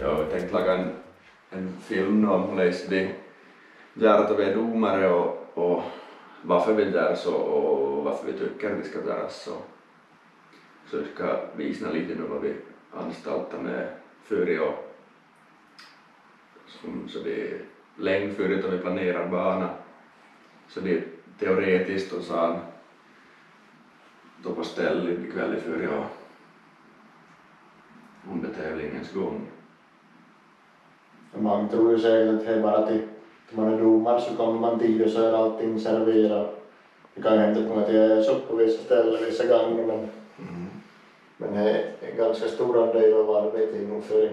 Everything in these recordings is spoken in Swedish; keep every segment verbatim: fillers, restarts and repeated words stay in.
Jag tänkte laga en, en film om läs de Järtöved domare och, och varför vi därs och, och varför vi tycker vi ska därs. Så jag ska visa lite nu vad vi anstaltar med före och som, så det är länge före då vi planerar bana. Så det är teoretiskt och sen då på stället ikväll i före och under tävlingens gång. Man tror ju säkert att hej, bara till, till man är domar så kommer man till och så är allting serverat. Det kan hända på att jag är sopp på vissa ställen vissa gånger men, mm. men hej, det är ganska stora del av arbetet nog för.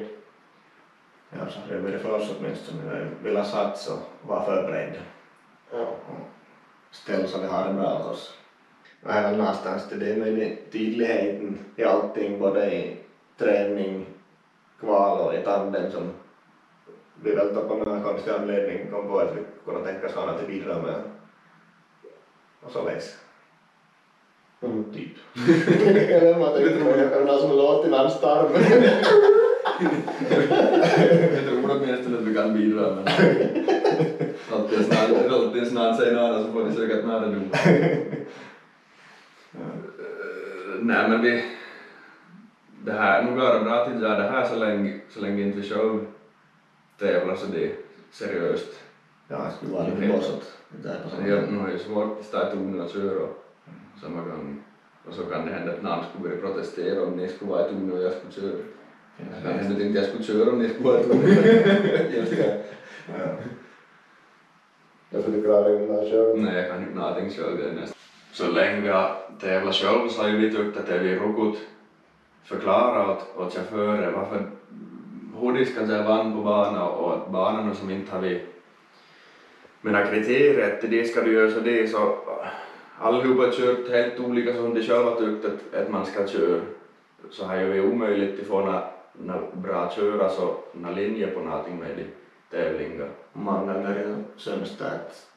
Ja, så det blir det för oss åtminstone. Vi vill satsa och vara förberedda. Ja. Ställ så vi har det med oss. Och här någonstans till det med tydligheten i allting, både i träning, kval och i tanden som vi väl tappade någon konstig anledning kom på att vi kunde tänka oss annat att bidra med. Och så läs. Mm, typ. Eller man tänkte på det någon som låter till hans tarm. Jag tror åtminstone att vi kan bidra med. Alltid snart säger någon annan så får ni söka ett nära nu. Nej men vi... Det här är nog bara bra att göra det här så länge, så länge inte vi kör. Tävlar så det är seriöst. Ja, det skulle vara lite bossat. Det är ju svårt att starta tonen och köra samma gång. Och så kan det hända att någon skulle börja protestera om ni skulle vara i tonen och jag skulle köra. Jag tänkte inte jag skulle köra om ni skulle vara i tonen. Just det. Jag får inte klara undan själv. Nej, jag kan inte någonting själv. Så länge vi har tävlat själv så har vi tyckt att det vi har förklara åt chaufförer varför hur de ska säga vann på banan och att banan som inte har vi mina kriterier att det ska du göra så det så allihopa har kört helt olika som de själva tyckt att, att man ska köra så här är det omöjligt att få några, några bra köra så några linjer på någonting med de tävlingar. Man är ju sämst att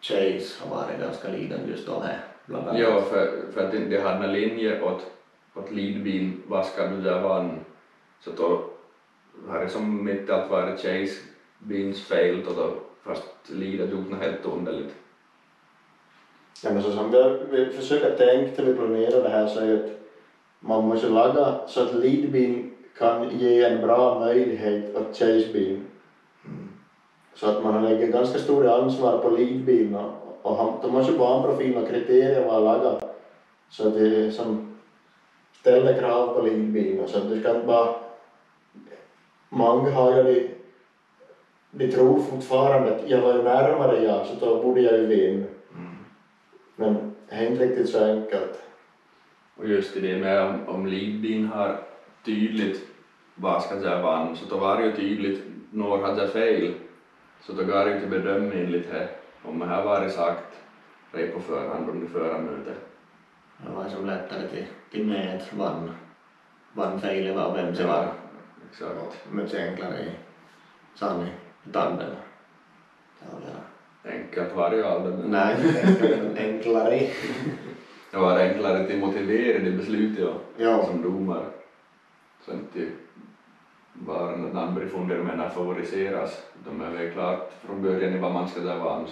Chase har varit ganska lidande just då här bland annat. Ja, för, för att de hade några linjer åt, åt lidbil, vad ska du göra vann så då här är som mitt allt varit Chase Beans failed och då fast Lida gjort något helt underligt. Ja men så som vi, vi försöker tänka när vi planerar det här så är att man måste laga så att Lead Bean kan ge en bra möjlighet åt Chase Bean. Mm. Så att man lägger ganska stora ansvar på Lead Bean och, och han, de måste barnprofil och kriterier vara laga så att det som ställer krav på Lead Bean så att du ska bara många har ju de, de tror fortfarande att jag var ju närmare jag, så då borde jag ju vinna. Mm. Men det är inte riktigt så enkelt. Och just det med om, om Lidbin har tydligt vad ska jag vann, så då var det ju tydligt när hade jag fel. Så då går det inte bedöma in lite om det här var sagt redan på förhand under förra mötet. Det var som lättare till, till med vann, vann fel var vem det var. Exakt. Mycket enklare i sanning, tanden. Enkelt var det ju aldrig. Nej, enklare. Det var enklare till motiverade beslut jag ja. Som domare. Så inte bara när namn funderar med att favoriseras. De är väl klart från början i vad man ska ta vann.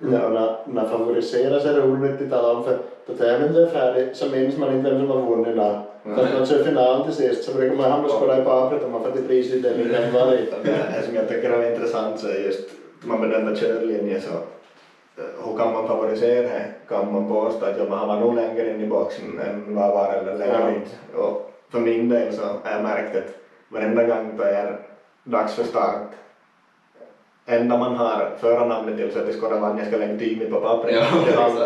Ja, när, när favoriseras är det roligt att tala om för då tävlingen är färdig så minns man inte vem som har vunnit där. Fast man kör finalen till sist så brukar man hamna skåda i pappret om man får till priset där lite varje. Det som jag tycker är intressant så är just att man bedömer körlinjen så hur kan man favorisera? Kan man påstå att man har nog längre in i boxen än vad var eller längre in? Och för min del så har jag märkt att varenda gång det är dags för start enda man har förarnamnet till så att det ska vara jag ska lägga timmet på pappret. Ja,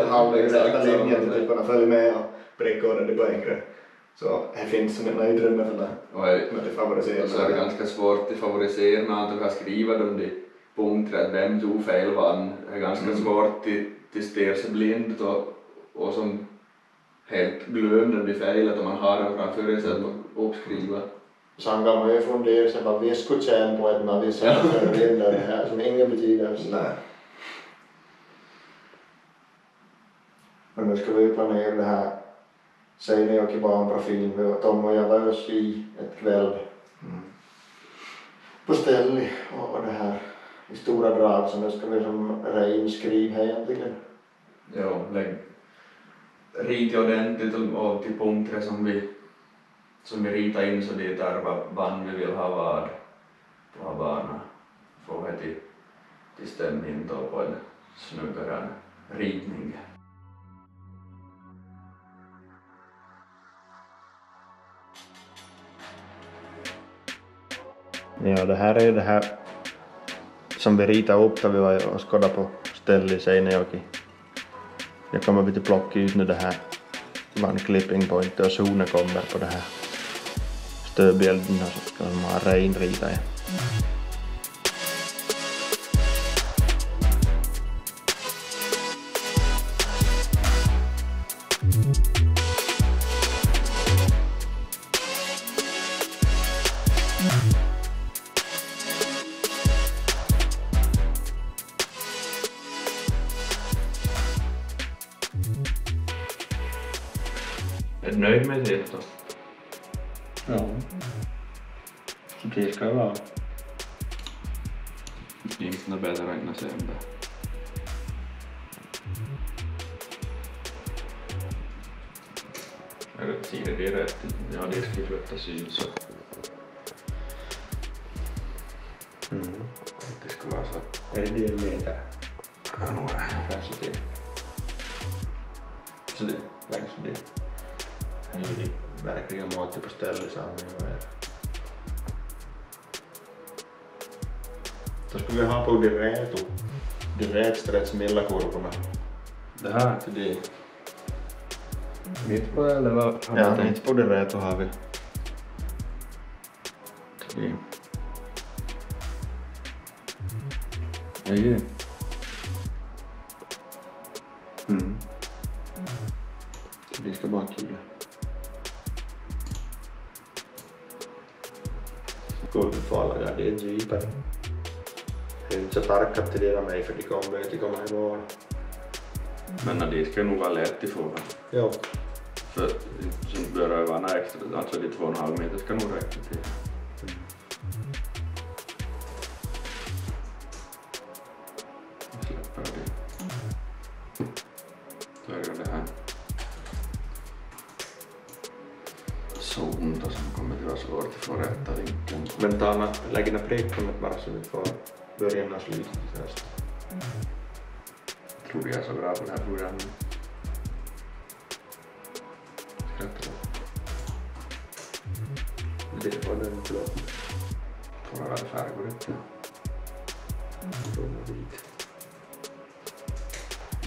halvvägs efter linjen till typ att följa med och pricka ordentligt på en grej. Så här finns som en utrymme för det, med det favoriserade. Så är det ganska svårt att favorisera när man kan skriva de punkter att vem tog fel vann. Det är ganska mm. svårt att stirra sig blind och, och som helt glömde de fel att man har dem framför sig att uppskriva. Så han gav mig från det och bara vi skulle tjäna på ett när vi säljer det här som ingen betydelse. Nej. Men nu ska vi planera det här. Säg när jag bara en profil med Tom och jag rörs i ett kväll. Mm. På ställe och det här i stora drag. Så nu ska vi som reinskriva här egentligen. Ja, lägg. Rit ordentligt och till punkter som vi som vi ritar in så det är vad band vi vill ha vad på banan få det till, till stämning då på en snyggare ritning. Ja, det här är ju det här som vi ritar upp där vi var och skådade på ställe i Seinäjoki. Jag kommer lite plocka ut nu det här one clipping point och zonen kommer på det här stödbilden så kan man reinrita. Är du nöjd med det då? Ja. Så det ska jag vara. Inte något bättre än att säga. Eller tidigare det är rätt. Ja, det ska flytta syn så. Mm. Det ska vara så. Är det det med det? Ja, nog är det. Kanske det. Så det. Kanske det. Nu är det verkligen måttet på stället samman. Då ska vi ha på direkt, direkt stretchmilla kurvorna. Det här är det. Mitt på eller vad? Ja, mitt på direkt har vi. Det. Ja, det. Mm. Vi ska bara killa. Kulttuuralla ja det är djupare. Det är inte så tarkat att dela mig för det kommer inte komma ihåg. Men det ska nog vara lätt ifrån. Ja. För som börjar vara näxt, alltså det är två och en halv meter ska nog räcka till. Jag släpper det. Då är det här. Sånt och som kommer det vara svårt att få rätta vinkeln. Men ta lägga prickkommet bara så vi får början och slutet först. Tror jag är så bra på det här programmet. Skrattar det. Det var den blått. Får alla färger ut nu. Blån och vit.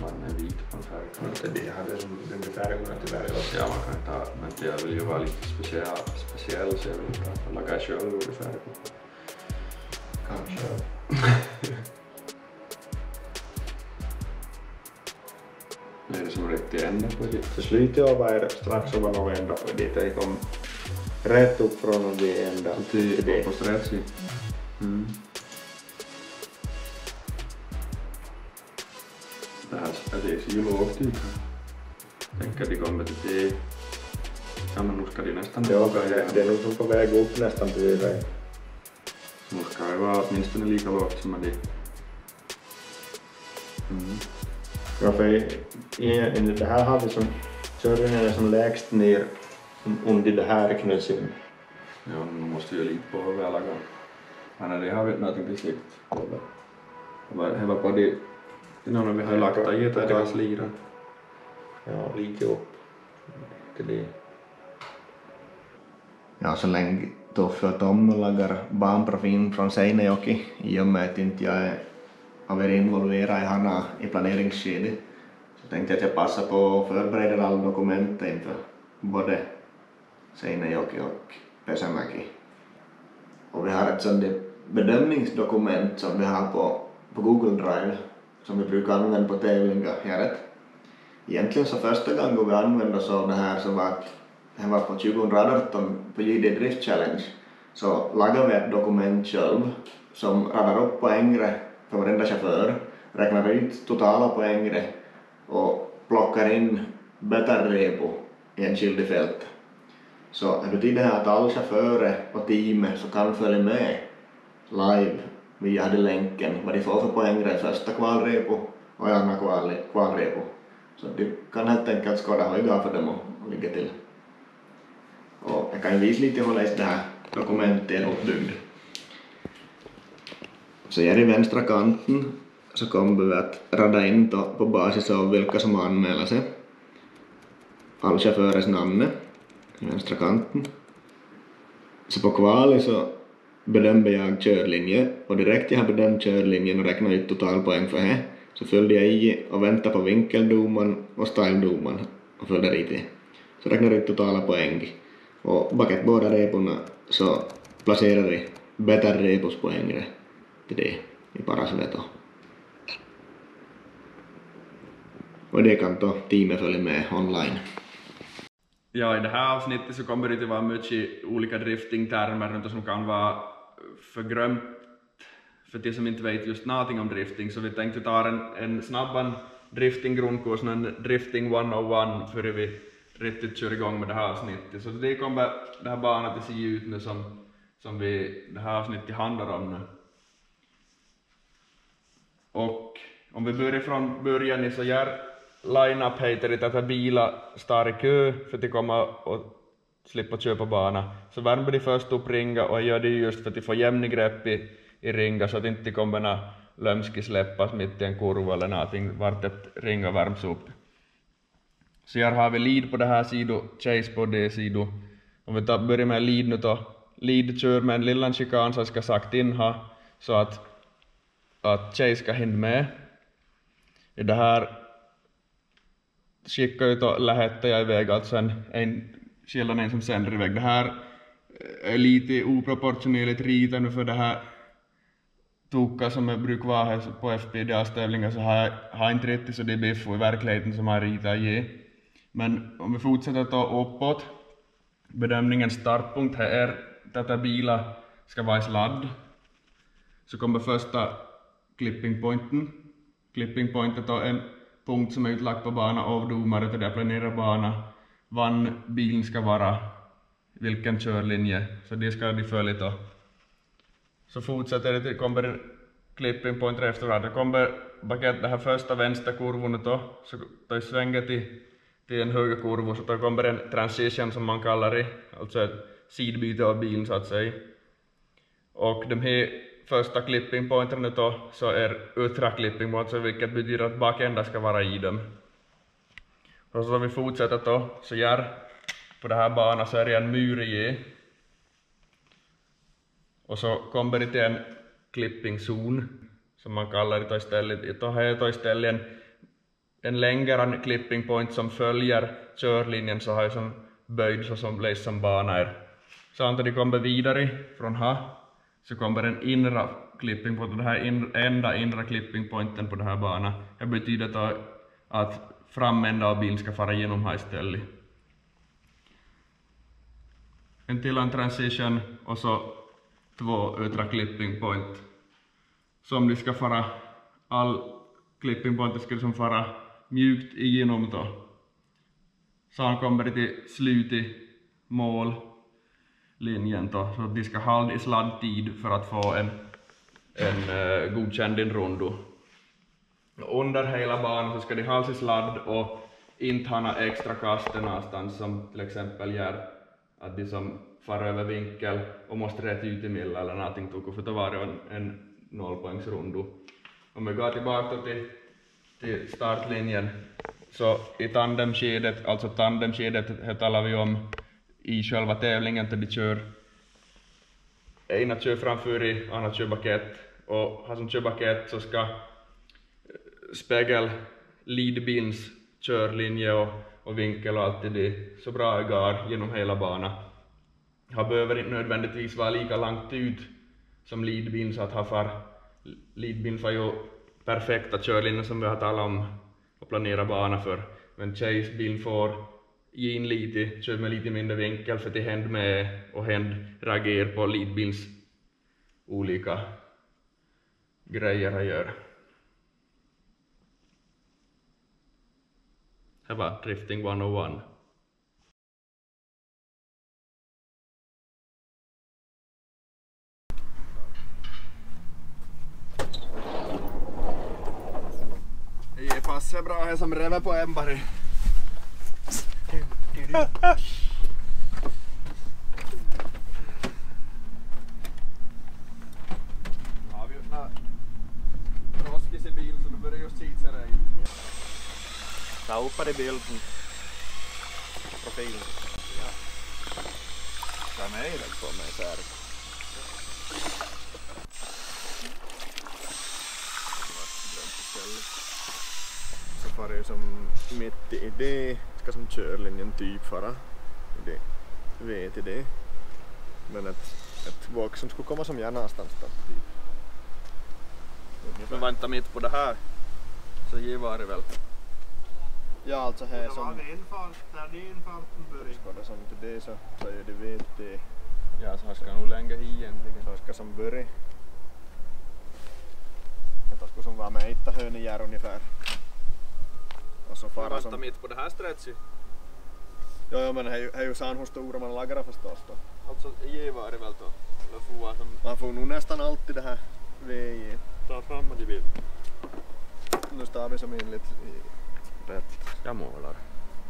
Man är vit på en färgkorn. Det hade som den färgkorna tyvärr också. Ja, man kan ta, men jag vill ju vara lite speciell, speciell så jag vill inte laga själv ur färgkorn. Kanske. Det är det som riktigt ändå på det. Så slutet jag var strax om man har ändå på det. Det kom rätt upp från det ända. Det är på sträckan. Mm. Det är så ju lågt ut. Tänk att det kommer till det. Ja, men nu ska det nästan ja, låga igen. Det är nog som på väg upp nästan till det. Så nu ska det vara åtminstone lika lågt som det. Mm. Ja, för i, i det här har vi som körningen som lägst ner under det här knösen. Ja, nu måste ju lite på över alla gånger. Men det har vi någonting till slikt. Det var bara det. Innan när vi har lagt det i det hans lira. Ja, lite upp. Till det. Ja, så länge Toffe och Tom lagar barnprofil från Seinäjoki i och med att inte jag har varit involverad i Hanna i planeringsskedet så tänkte jag att jag passar på att förbereda alla dokumenten inför både Seinäjoki och Pesämäki. Och vi har ett sådant bedömningsdokument som vi har på, på Google Drive som vi brukar använda på tävlingar här. Egentligen så första gången vi använde oss av det här så var det här var på tjugohundraarton på J D Drift Challenge så lagar vi ett dokument själv som radar upp poängre för varenda chaufför, räknar ut totala poängre och plockar in böterrepo i en skyldig fält. Så det betyder att alla chaufförer och teamet så kan följa med live via den länken vad de får för poängre i första kvalrepo och i andra kvalrepo. Så du kan helt enkelt skåda höga för dem och ligga till. Och jag kan visa lite hur jag läser det här dokumentet är uppbyggd. Så här i vänstra kanten så kommer vi att rada in på basis av vilka som anmäler sig. All chaufförers namn i vänstra kanten. Så på kvali så bedömer jag körlinje och direkt jag har bedömt körlinjen och räknar ut totalpoäng för här så följde jag i och väntar på vinkeldoman och styledoman och följde i det. Så räknar ut totala poäng. Och bakat båda reporna så placerar vi bättre repos poängre till det i paras veto. Och det kan då teamet följa med online. Ja, i det här avsnittet så kommer det att vara mycket olika driftingtermer som kan vara för grömt för de som inte vet just någonting om drifting. Så vi tänkte ta en, en snabb driftinggrundkurs, en drifting one oh one för vi riktigt kör igång med det här avsnittet. Så det kommer det här banan att se ut nu som, som vi, det här avsnittet handlar om nu. Och om vi börjar från början så gör line-up heter det att bilar står i kö för att komma och slippa köpa banan. Så värmer de först upp ringa och gör det just för att de får jämn grepp i, i ringa så att inte kommer någon lömski släppas mitt i en kurva eller någonting vart ett ringa värms upp. Så här har vi lead på det här sidan, chase på det sidan. Om vi tar, börjar med lead nu då. Lead kör med en lilla chikan som ska sagt in här så att, att chase ska hinna med. I det här skickar ut och lähettar jag iväg alltså en, en skillnad en som sänder iväg. Det här är lite oproportionerligt riten för det här toka som jag brukar vara på F P D A-stävlingar så har jag har inte riktigt så det är biffo i verkligheten som har ritat ge. Men om vi fortsätter ta uppåt, bedömningens startpunkt här är att bilar ska vara i sladd. Så kommer första clipping pointen. Clipping pointet är en punkt som är utlagt på banan av domare till det planerar banan. Vann bilen ska vara, vilken körlinje, så det ska de följa då. Så fortsätter det, kommer clipping point efter varandra. Det kommer bakat den här första vänstra kurvan då, så tar svänget till till en höger kurva så då kommer en transition som man kallar det, alltså ett sidbyte av bilen så att säga. Och de här första clipping pointerna då så är yttre clipping point, så vilket betyder att bakända ska vara i dem. Och så om vi fortsätter då, så gör på den här banan så är det en mur i. Och så kommer det till en clipping zone som man kallar det istället. Det här är istället en, en längre clipping point som följer körlinjen så här som böjd så som läs som banar. Så antar det kommer vidare från här så kommer en inre clipping point. Det här in, enda inre clipping pointen på den här banan. Det betyder att framända av bilen ska fara genom här istället. En till en transition och så två yttre clipping point som de ska fara, all clipping point ska som fara mjukt igenom då. Sen kommer det till slut i mållinjen då, så de ska hålla i sladdtid för att få en, en uh, godkänd rundo. Under hela banan så ska de hålla i sladd och inte ha extra kasten någonstans som till exempel gör att de som far över vinkel och måste rätt ut i milla eller någonting tog för att vara en, en nollpoängsrundu. Om vi går tillbaka till, till startlinjen så i tandemskedet, alltså tandemskedet här talar vi om i själva tävlingen där de kör ena kör framför i, andra kör bakett och han som kör bakett så ska spegel leadbins körlinje och, och vinkel och allt det så bra det går genom hela banan. Han behöver inte nödvändigtvis vara lika långt ut som leadbin så att han får leadbin får ju perfekta körlinjer som vi har talat om och planera banan för. Men chase bin får ge in lite, kör med lite mindre vinkel för det händer med och händer reagerar på lidbils olika grejer att göra. Här var drifting one oh one. Det passar bra här som rever på en bara. Ja, vi öppnar Roskis i bilen så då börjar just titta där in. Ta upp i bilden. Profilen. Ja. Där med i den på mig så här. Så far det som mitt i det. Ska som körlinjen typ fara det vet jag det, men att att våg som skulle komma som jag någonstans där typ. Men vänta mitt på det här så ger var det väl. Ja, alltså här som var en fart där det infarten börjar. Ska det som till det så så är det vet det. Ja, så här ska nog länge igen egentligen. Så ska som börja. Att ska som vara med itta hönjärn här ungefär. Och så fara som... mitt på det här stretchet. Jo, jo, men här är ju saan hur stora man lagrar förstås då. Alltså givare väl då? Eller som... Man får nog nästan alltid det här V J. Ta framåt i bild. Nu står vi som enligt rätt. Jag målar.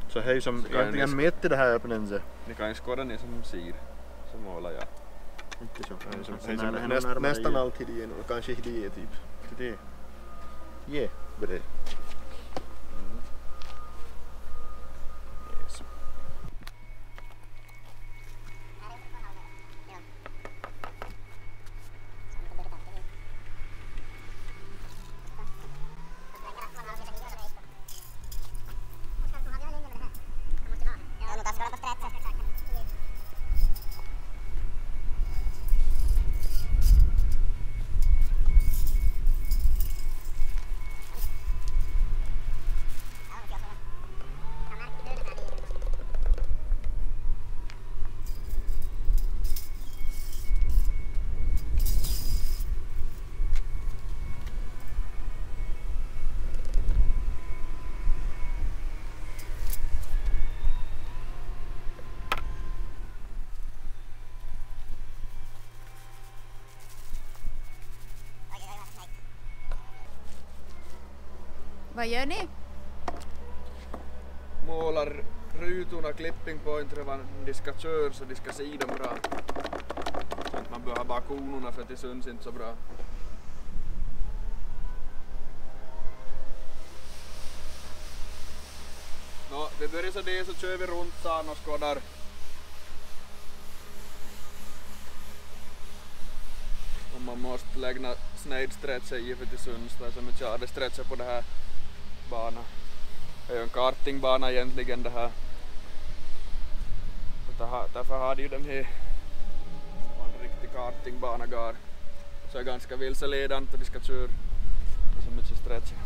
Så här som egentligen mitt i det här öppningen. Ni kan ju skåda ni som ser. Så målar jag. Inte så. Hej som, hej som näst, nästan alltid i en och kanske i det typ. Det är det. Yeah, bra. Vad gör ni? Målar rutorna, clipping pointer, vad de ska köra så de ska se dem bra. Så att man behöver bara konorna för att det syns inte så bra. Nå, vi börjar så det så kör vi runt saan och skådar. Och man måste lägga snedstretcher i för att det syns där som inte hade stretcher på det här. Bana. Det är ju en kartingbana egentligen det här. Så där, därför har de ju den här en riktig kartingbana gar. Så är ganska vilseledande och de ska köra och så mycket stretcher.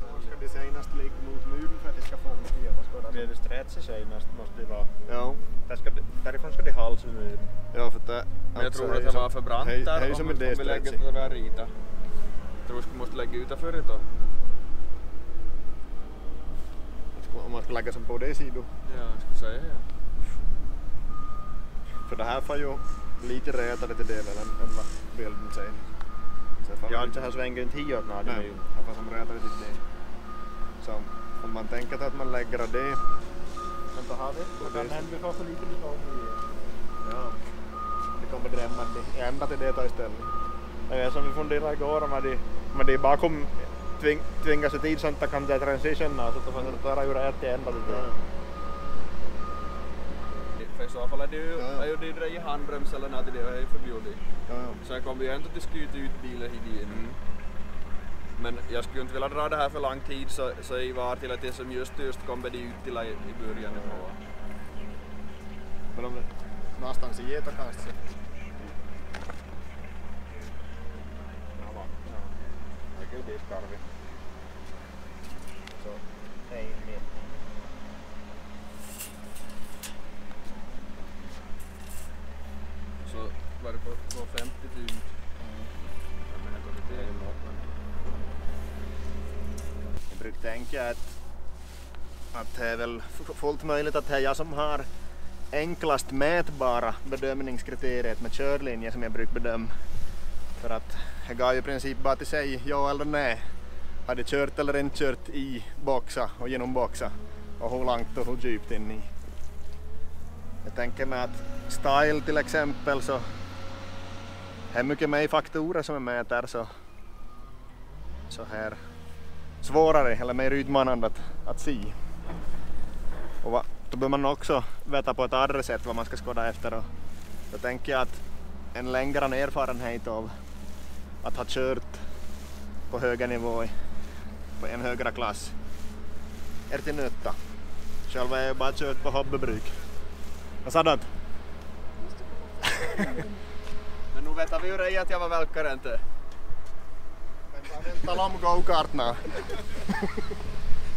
Då ska de senast ligga mot muren för att de ska få en stia. När de stretcher senast måste det vara... Ja. Där ska de, därifrån ska de halsa muren. Ja, för det... Men jag tror att det var för brant där. Det är ju som en D-stretcher. Jag tror att vi måste lägga utanför det då. Om man ska lägga som på det sidan. Ja, jag skulle säga ja. För det här får ju lite rätare till delen än vad bilden säger. Ja, inte här svänger inte hit åt något. Nej, det får som rätare till det. Så om man tänker att man lägger det. Men då har det. Då kan vi få så lite lite av det. Ja. Det kommer drämma det. Ända till det tar istället. Ja, som vi funderade igår om det. Men det är bakom. Tving, tvingas se tid sånt att kan det transitionera så att man får göra ju rätt i ända det. För i så fall är det ju är ju det i handbrems eller nåt det är ju förbjudet. Ja ja. Så kommer ju ändå till skjuta ut bilen hit igen. Men jag skulle inte vilja dra det här för lång tid så så i var till att det som just just kommer det ut till i början ifrån. Men om någonstans i geta kanske. Det skarvi. Så, ei mitään. tänker att, att det är väl fullt möjligt att det är jag som har enklast mätbara bedömningskriteriet med körlinje som jag brukar bedöma. För att jag gav ju i princip bara till sig ja eller nej. Hade kört eller inte kört i boxa och genom boxa och hur långt och hur djupt in i. Jag tänker mig att style till exempel så är mycket mer faktorer som är mäter så, så här svårare eller mer utmanande att, att se. Och va, då bör man också veta på ett annat sätt vad man ska skåda efter. Och då tänker jag att en längre erfarenhet av att ha kört på höga nivå på en högre klass är till nytta. Själv har jag bara kört på hobbybruk. Vad sa du? Men nu vet vi ju redan att jag var välkare inte. Vänta om go-kartna.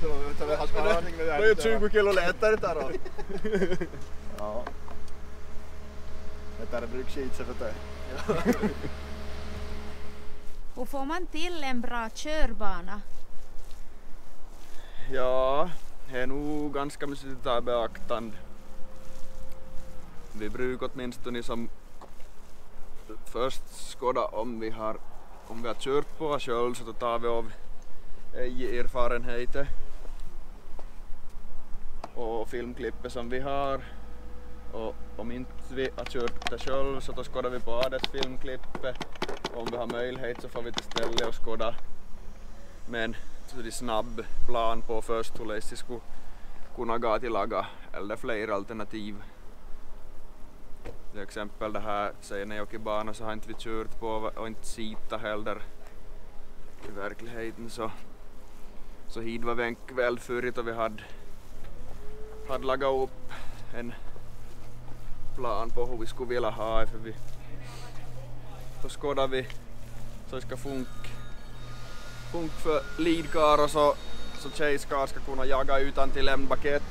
Det är ju tjugo kilo lättare där då. Ja. Det är brukskit så för det. Och får man till en bra körbana? Ja, det är nog ganska mycket att beaktande. Vi brukar åtminstone som först skåda om vi har om vi har kört på själv så tar vi av erfarenheter och filmklippet som vi har, och om inte vi har kört det själv så då skådar vi på dess filmklippet. Om vi har möjlighet så får vi till ställe och skåda, men så är det snabb plan på först hur lätt vi skulle kunna gå till laga eller flera alternativ. Till exempel det här Seinäjoki-banan så har inte vi kört på och inte sita heller i verkligheten, så så hit var vi en kväll förut och vi hade, hade lagat upp en plan på hur vi skulle vilja ha, för vi då skådar vi så det ska funka funk för leadkar och så, så chase-kar ska kunna jaga utan till en baket.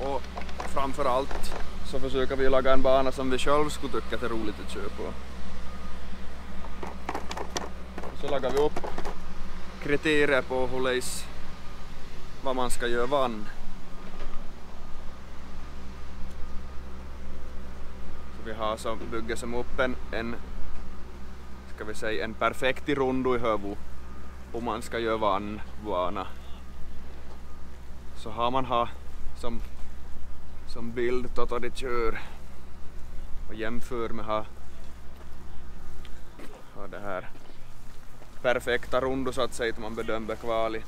Och framförallt så försöker vi laga en bana som vi själv skulle tycka att det är roligt att köra på. Och så lagar vi upp kriterier på hur läs, vad man ska göra vann. Så vi har så bygger som upp en, en, ska vi säga, en perfekt rundu i hövu om man ska göra vann bana. Så har man ha som som bild då det kör och jämför med ha, ha det här perfekta rundu så att säga att man bedömer kvali.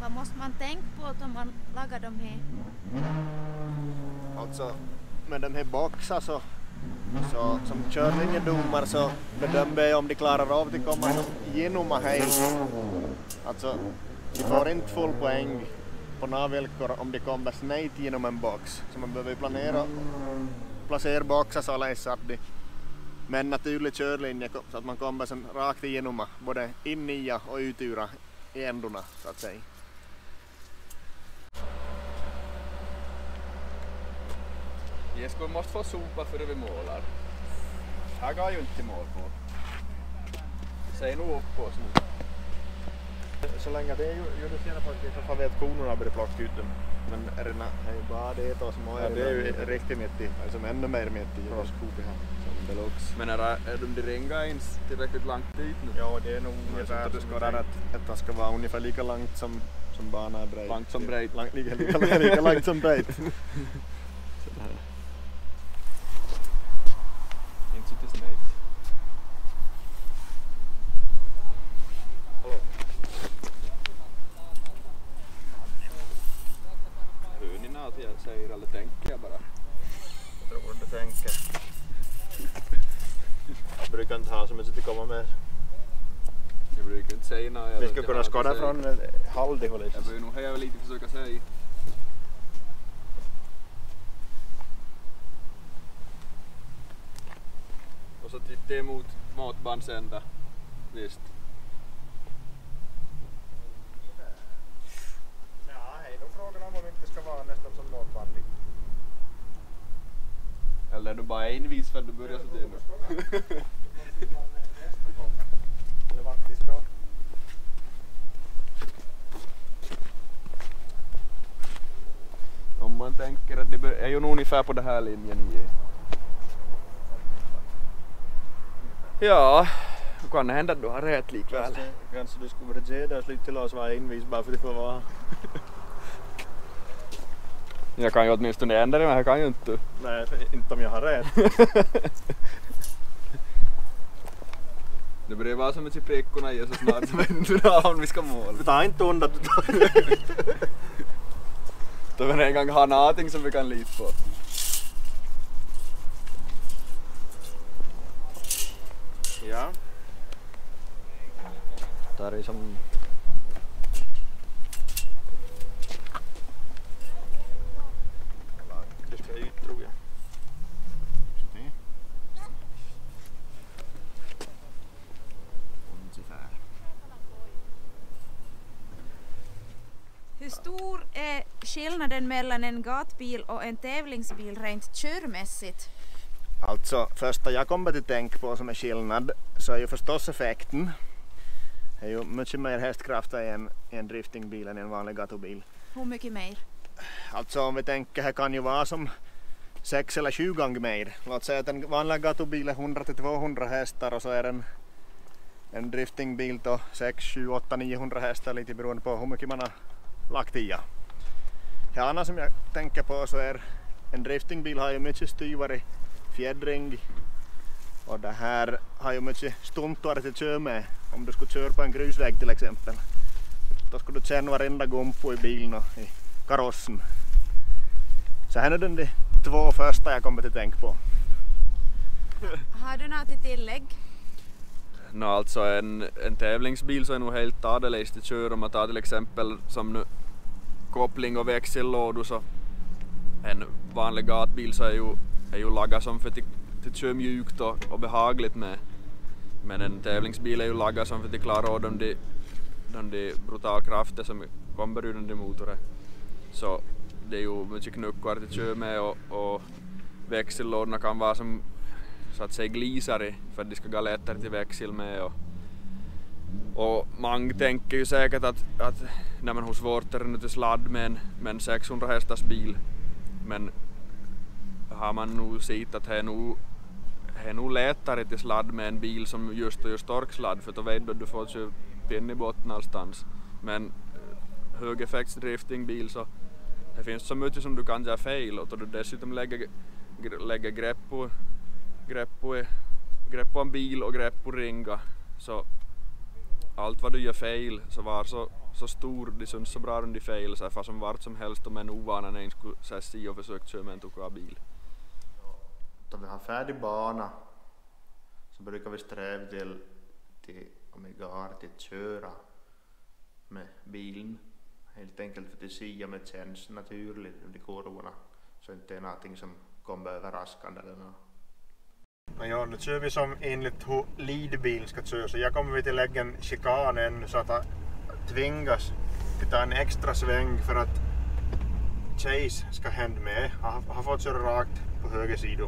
Vad måste man tänka på om man lagar de här? Alltså med de här boxar så Så som körlinjedomar så bedömer jag om de klarar av att komma genom helt. Alltså, de får inte full poäng på några villkor om de kommer snett genom en box. Så man behöver planera placera boxar så att de med en naturlig körlinje så att man kommer sen rakt igenom både in i och ut ur i ändorna så att säga. Jesko, vi måste få sopa före vi målar. Här går ju inte mål på. Säg nog upp på oss nu. Så länge det är ju det senare faktiskt så får vi att konorna börjar plocka ut dem. Men är det, är ju bara det då som har ja, det är ju riktigt mitt i, alltså ännu mer mitt i Roskopia här som deluxe. Men är, är de det ringa ens tillräckligt långt dit nu? Ja, det är nog ungefär det ska vara att det ska vara ungefär lika långt som, som banan är bred. Långt som bred. Långt, lika, lika, lika, lika långt som bred. Vi ska kunna skada från halv det hållet. Jag behöver nog höja lite försöka säga. Och så titta emot matbandsända. Visst. Eller du bara är envis för att du börjar så tidigt. Om man tänker att det är ju nog ungefär på den här linjen i. Ja, det kan hända att du har rätt likväl. Kanske du skulle börja ge dig och sluta till oss vara envis bara för att få vara. Jag kan ju åtminstone ändra det, men jag kan ju inte. Nej, inte om jag har rätt. Det börjar vara som att se prickorna i så snart som inte om vi ska måla. Vi tar inte onda. Då vill jag en gång ha någonting som vi kan lita på. Ja. Där är som... Hur stor är skillnaden mellan en gatbil och en tävlingsbil rent körmässigt? Alltså, första jag kommer att tänka på som är skillnad så är ju förstås effekten. Det är ju mycket mer hästkraft i en, en driftingbil än en vanlig gatubil. Hur mycket mer? Alltså om vi tänker, här kan ju vara som sex eller sju gånger mer. Låt säga att en vanlig gatubil är hundra till tvåhundra hästar och så är den en driftingbil då sex, sju, åtta, niohundra hästar, lite beroende på hur mycket man har lagt i. Det andra som jag tänker på så är en driftingbil har ju mycket styvare fjädring och det här har ju mycket stumpare till kör med. Om du skulle köra på en grusväg till exempel, då skulle du känna varenda gumpo i bilen och i karossen. Så här är den de två första jag kommer att tänka på. Har du något till tillägg? No, alltså en, en tävlingsbil så är nog helt adelist att köra. Om man tar till exempel som nu koppling och växellådor, så en vanlig gatbil så är ju, är ju laggad som för att det kör mjukt och, och behagligt med. Men en tävlingsbil är ju laggad som för att klara av de, de, de brutala krafter som kommer ur den motorn. Så det är ju mycket knuckar att köra med och, och växellådorna kan vara som så att säga glisare för att de ska gå lättare till växel med. Och, och man tänker ju säkert att, att när man har svårt är det nu till sladd med en, med en sexhundra hästars bil. Men har man nog sett att det är nog, det är nog lättare till sladd med en bil som just och just torksladd, för då vet du att du får köra pinn i botten allstans. Men högeffektsdriftingbil så det finns så mycket som du kan göra fel och då du dessutom lägger, lägger grepp på Grepp på, grepp på en bil och grepp på ringa, så allt vad du gör fel så var så, så stor, det syns så bra under fel så fast som vart som helst om en ovana när en skulle säga si och försökt köra med en tokig bil. Då vi har färdig bana så brukar vi sträva till, till om vi går till att köra med bilen, helt enkelt för att se om det känns naturligt under kurvorna så inte är någonting som kommer överraskande eller något. Men ja, nu kör vi som enligt hur leadbilen ska köra, så jag kommer vi till lägga en chikan ännu så att jag tvingas att ta en extra sväng för att chase ska hända med. Jag har fått köra rakt på höger sida.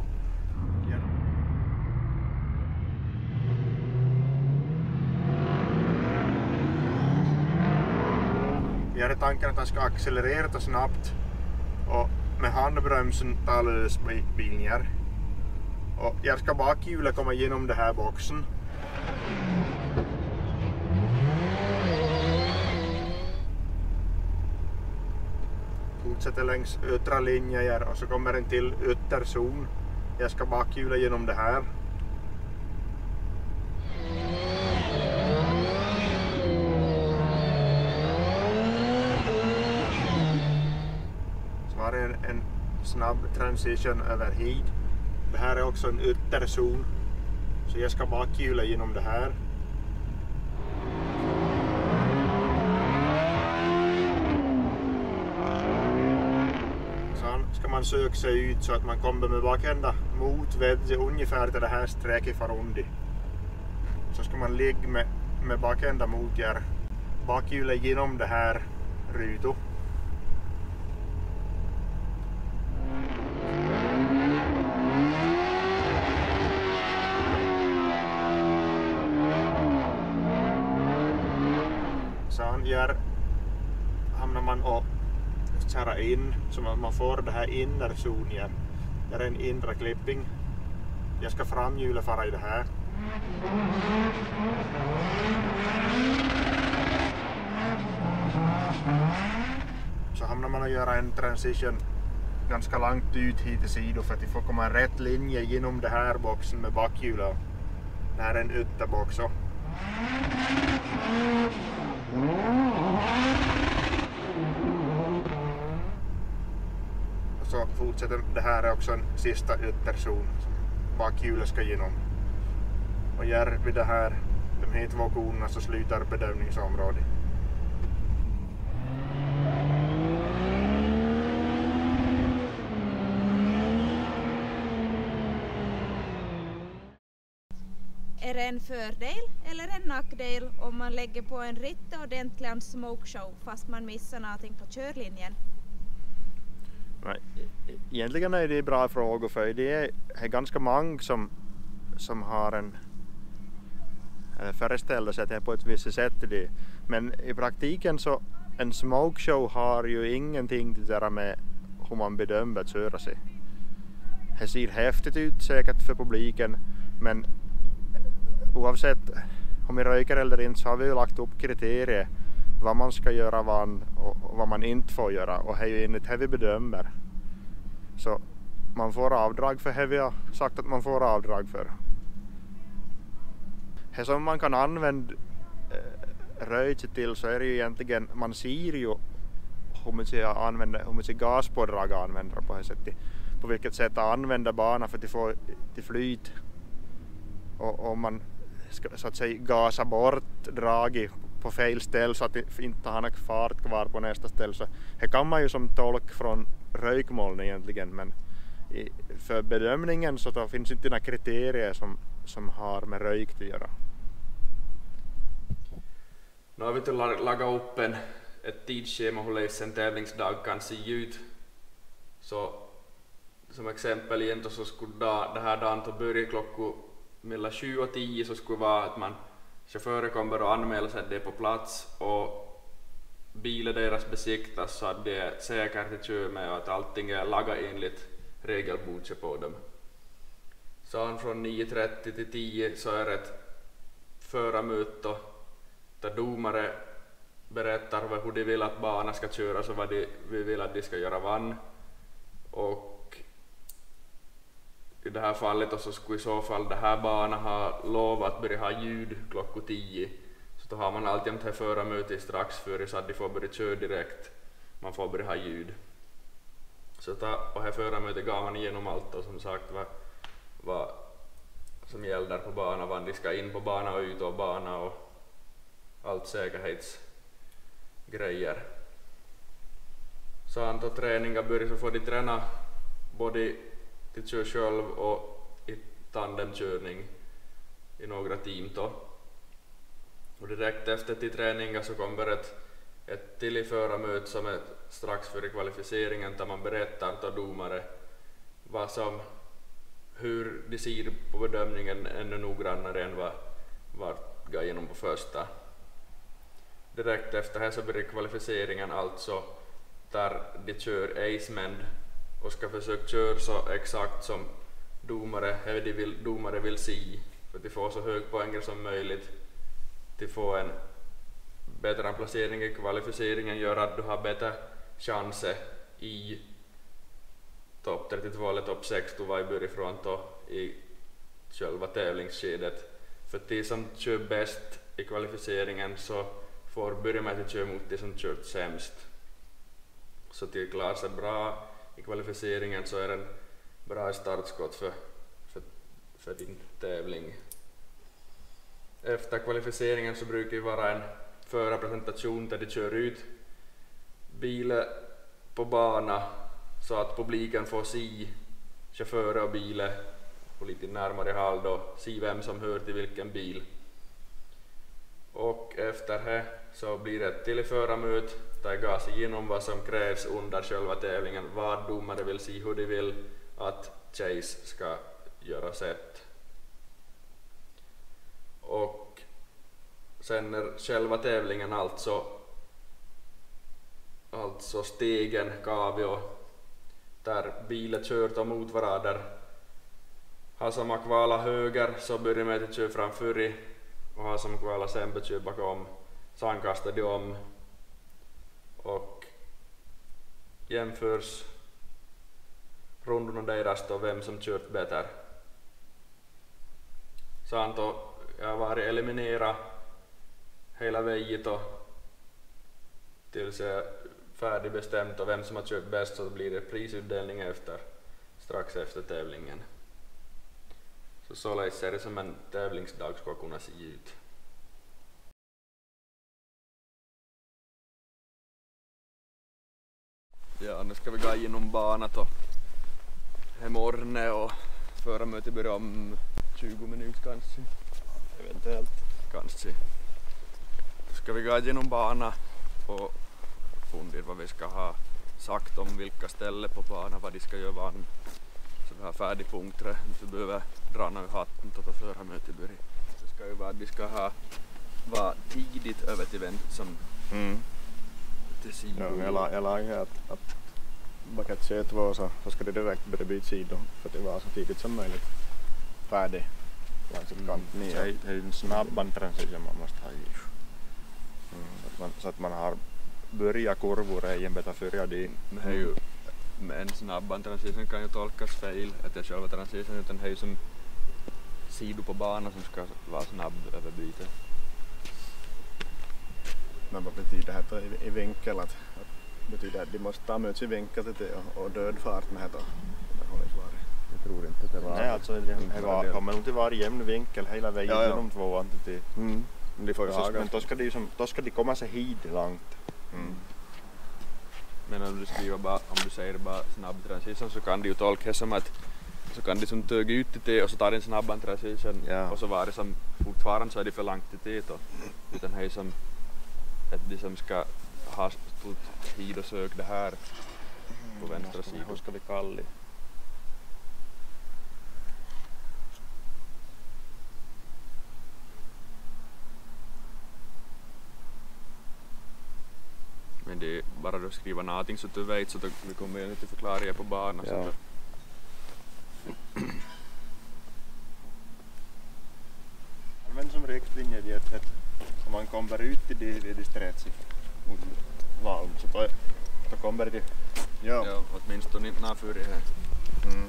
Jag hade tanken att jag ska accelerera snabbt och med handbromsen ta lös bilen här. Och jag ska bakhjulet komma igenom den här boxen. Fortsätter längs yttre linjer och så kommer en till ytterzon. Jag ska bakhjulet genom det här. Så var det en, en snabb transition över hit. Det här är också en ytterzon, så jag ska bakhjula genom det här. Sen ska man söka sig ut så att man kommer med bakända mot vädje ungefär till det här sträcket för rundi. Så ska man ligga med, med bakända mot er, bakhjula genom det här ruto. Thank you. gör hamnar man och kärar in, så man får det här inre zonen. Det är en inre klipping. Jag ska framhjula fara i det här. Så hamnar man och göra en transition ganska långt ut hit i sidan för att det får komma en rätt linje genom det här boxen med bakhjulet. Det här är en ytterbox. Och så fortsätter det här är också en sista ytterzon som bakhjulet ska genom. Och gör vi det här, de här två konerna, så slutar bedömningsområdet. Är det en fördel eller en nackdel om man lägger på en riktig ordentlig en smokeshow fast man missar någonting på körlinjen? Nej, egentligen är det bra frågor, för det är, är ganska många som, som har en föreställelse att det är på ett visst sätt det. Men i praktiken så en smokeshow har ju ingenting till det där med hur man bedömer att köra sig. Det ser häftigt ut säkert för publiken, men oavsett om vi röker eller inte så har vi ju lagt upp kriterier vad man ska göra van och vad man inte får göra, och det är ju enligt det vi bedömer. Så man får avdrag för det vi har sagt att man får avdrag för. Det som man kan använda röjt till så är det ju egentligen, man ser ju hur mycket, använder, hur mycket gaspådrag använder på det sättet, på vilket sätt använder banan för att få till flyt. Och om man ska, så att säga, gasa bort draget på fel ställe så att det inte har någon fart kvar på nästa ställe, så det kan man ju som tolk från rökmoln egentligen, men i, för bedömningen så då finns inte några kriterier som, som har med röjk att göra. Nu har vi till att lägga upp en, ett tidsschema hur en tävlingsdag kan se ut. Så som exempel egentligen så skulle da, det här dagen ta börja klockan mellan sju och tio, så skulle vara att man chaufförer kommer och anmäler sig att det är på plats och bilen deras besiktas så att det är säkert att köra med och att allting är lagat enligt regelboket på dem. Sen från nio trettio till tio så är det ett förarmöte där domare berättar hur de vill att banan ska köras och vad de vill att de ska göra vann. Och i det här fallet så skulle i så fall det här banan ha lov att börja ha ljud klockan tio. Så då har man alltid det här förarmötet strax före så att de får börja köra direkt. Man får börja ha ljud. Så ta, och här förarmötet gav man igenom allt och som sagt vad, vad som gäller på banan, vad de ska in på banan och ut och banan och allt säkerhetsgrejer. Så antal träningar börjar, så får de träna både till kör själv och i tandemkörning i några team då. Och direkt efter till träningar så kommer ett, ett till förarmöte som är strax före kvalificeringen där man berättar till domare vad som, hur de ser på bedömningen ännu noggrannare än vad, vad går igenom på första. Direkt efter här så börjar kvalificeringen, alltså där de kör acemend och ska försöka köra så exakt som domare, de vill, domare vill se för att de får så hög poäng som möjligt. De får en bättre placering i kvalificeringen, gör att du har bättre chanser i topp trettiotvå eller topp sex du var i början ifrån då, i själva tävlingsskedet. För de som kör bäst i kvalificeringen så får börja med att köra mot de som kört sämst. Så de klarar sig bra i kvalificeringen, så är det en bra startskott för, för, för din tävling. Efter kvalificeringen så brukar det vara en förarpresentation där de kör ut bilen på banan så att publiken får se chaufförer och bilen och lite närmare håll då, se vem som hör till vilken bil. Och efter det så blir det ett till förarmöte där gas igenom vad som krävs under själva tävlingen, vad domare vill se, hur de vill att chase ska göra sätt. Och sen när själva tävlingen, alltså alltså stegen, kaavio, där bilen kör mot varandra. Han som har kvalat höger så börjar med att köra framför och han som kvalar sämre kör bakom. Så han kastade om och jämförs rundorna deras och vem som kört bättre. Så han tog, jag var eliminerad hela vägen och tills jag är färdigbestämt och vem som har kört bäst, så blir det prisutdelning efter, strax efter tävlingen. Så således ser det som en tävlingsdag ska kunna se ut. Ja, nu ska vi gå igenom banan och imorgon och förra mötet börjar om tjugo minuter kanske. Eventuellt. Kanske. Då ska vi gå igenom banan och fundera vad vi ska ha sagt om vilka ställen på banan, vad de ska göra vann. Så vi har färdigpunkter, vi behöver dra nu hatten till förra mötet börjar. Det ska ju vara att vi ska ha vara tidigt över till event som mm. Ja, jag lär här att, att bakat C två så, så ska det direkt börja byta sidor för att det var så tidigt som möjligt färdig längs ett kant. Niin, ei, ei snabban transition man måste ha i. Mm. Så, att man, så att man har börja kurvor i en bättre fyrja din. Mm. Men snabban transition kan ju tolkas fel, att det själva transition utan det är ju som sidor på banan som ska vara snabb över bytet. Men vad betyder det här i vinkel? Att, att betyder att de måste ta möts i vinkel och, och död fart med det här hållningsvaret? Jag tror inte att det var... Nej, alltså det var, kommer nog till vara jämn vinkel hela vägen ja, ja. Genom tvåan till mm. de får ju så, men då ska de, som, då ska de komma sig hit långt. Mm. Men om du, skriver bara, om du säger bara snabb transition så kan det ju tolka som att så kan de som töga ut till det och så tar den snabban transition ja. Och så var det som fortfarande så är det för långt till det då. Utan det är som att de som ska ha stått tid och sökt det här på vänstra sidan. Hur ska vi kalla det? Men det är bara att skriva någonting så du vet så att vi kommer inte förklara på banan. Ja. Använd som riktlinje det att om man kommer ut till det, det är strätsigt valm så då, då kommer det. Ja, ja åtminstone inte när före här. Mm.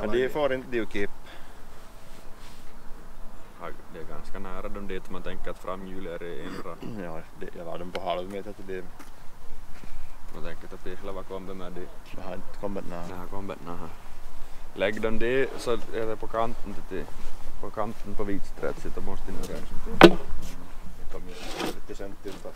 Men det får inte det okej. Det är ganska nära dem det man tänker att framhjulet är inra. Ja, det, jag var dem på halvmeter till det. Man tänker att det själva kommer med det. Jag har inte kommit nära. Jag har kommit nära. Lägg dem det så är det på kanten till det. På kanten på vitsträtt sitter måste ni röra sig. Det kommer ju trettio centimeter.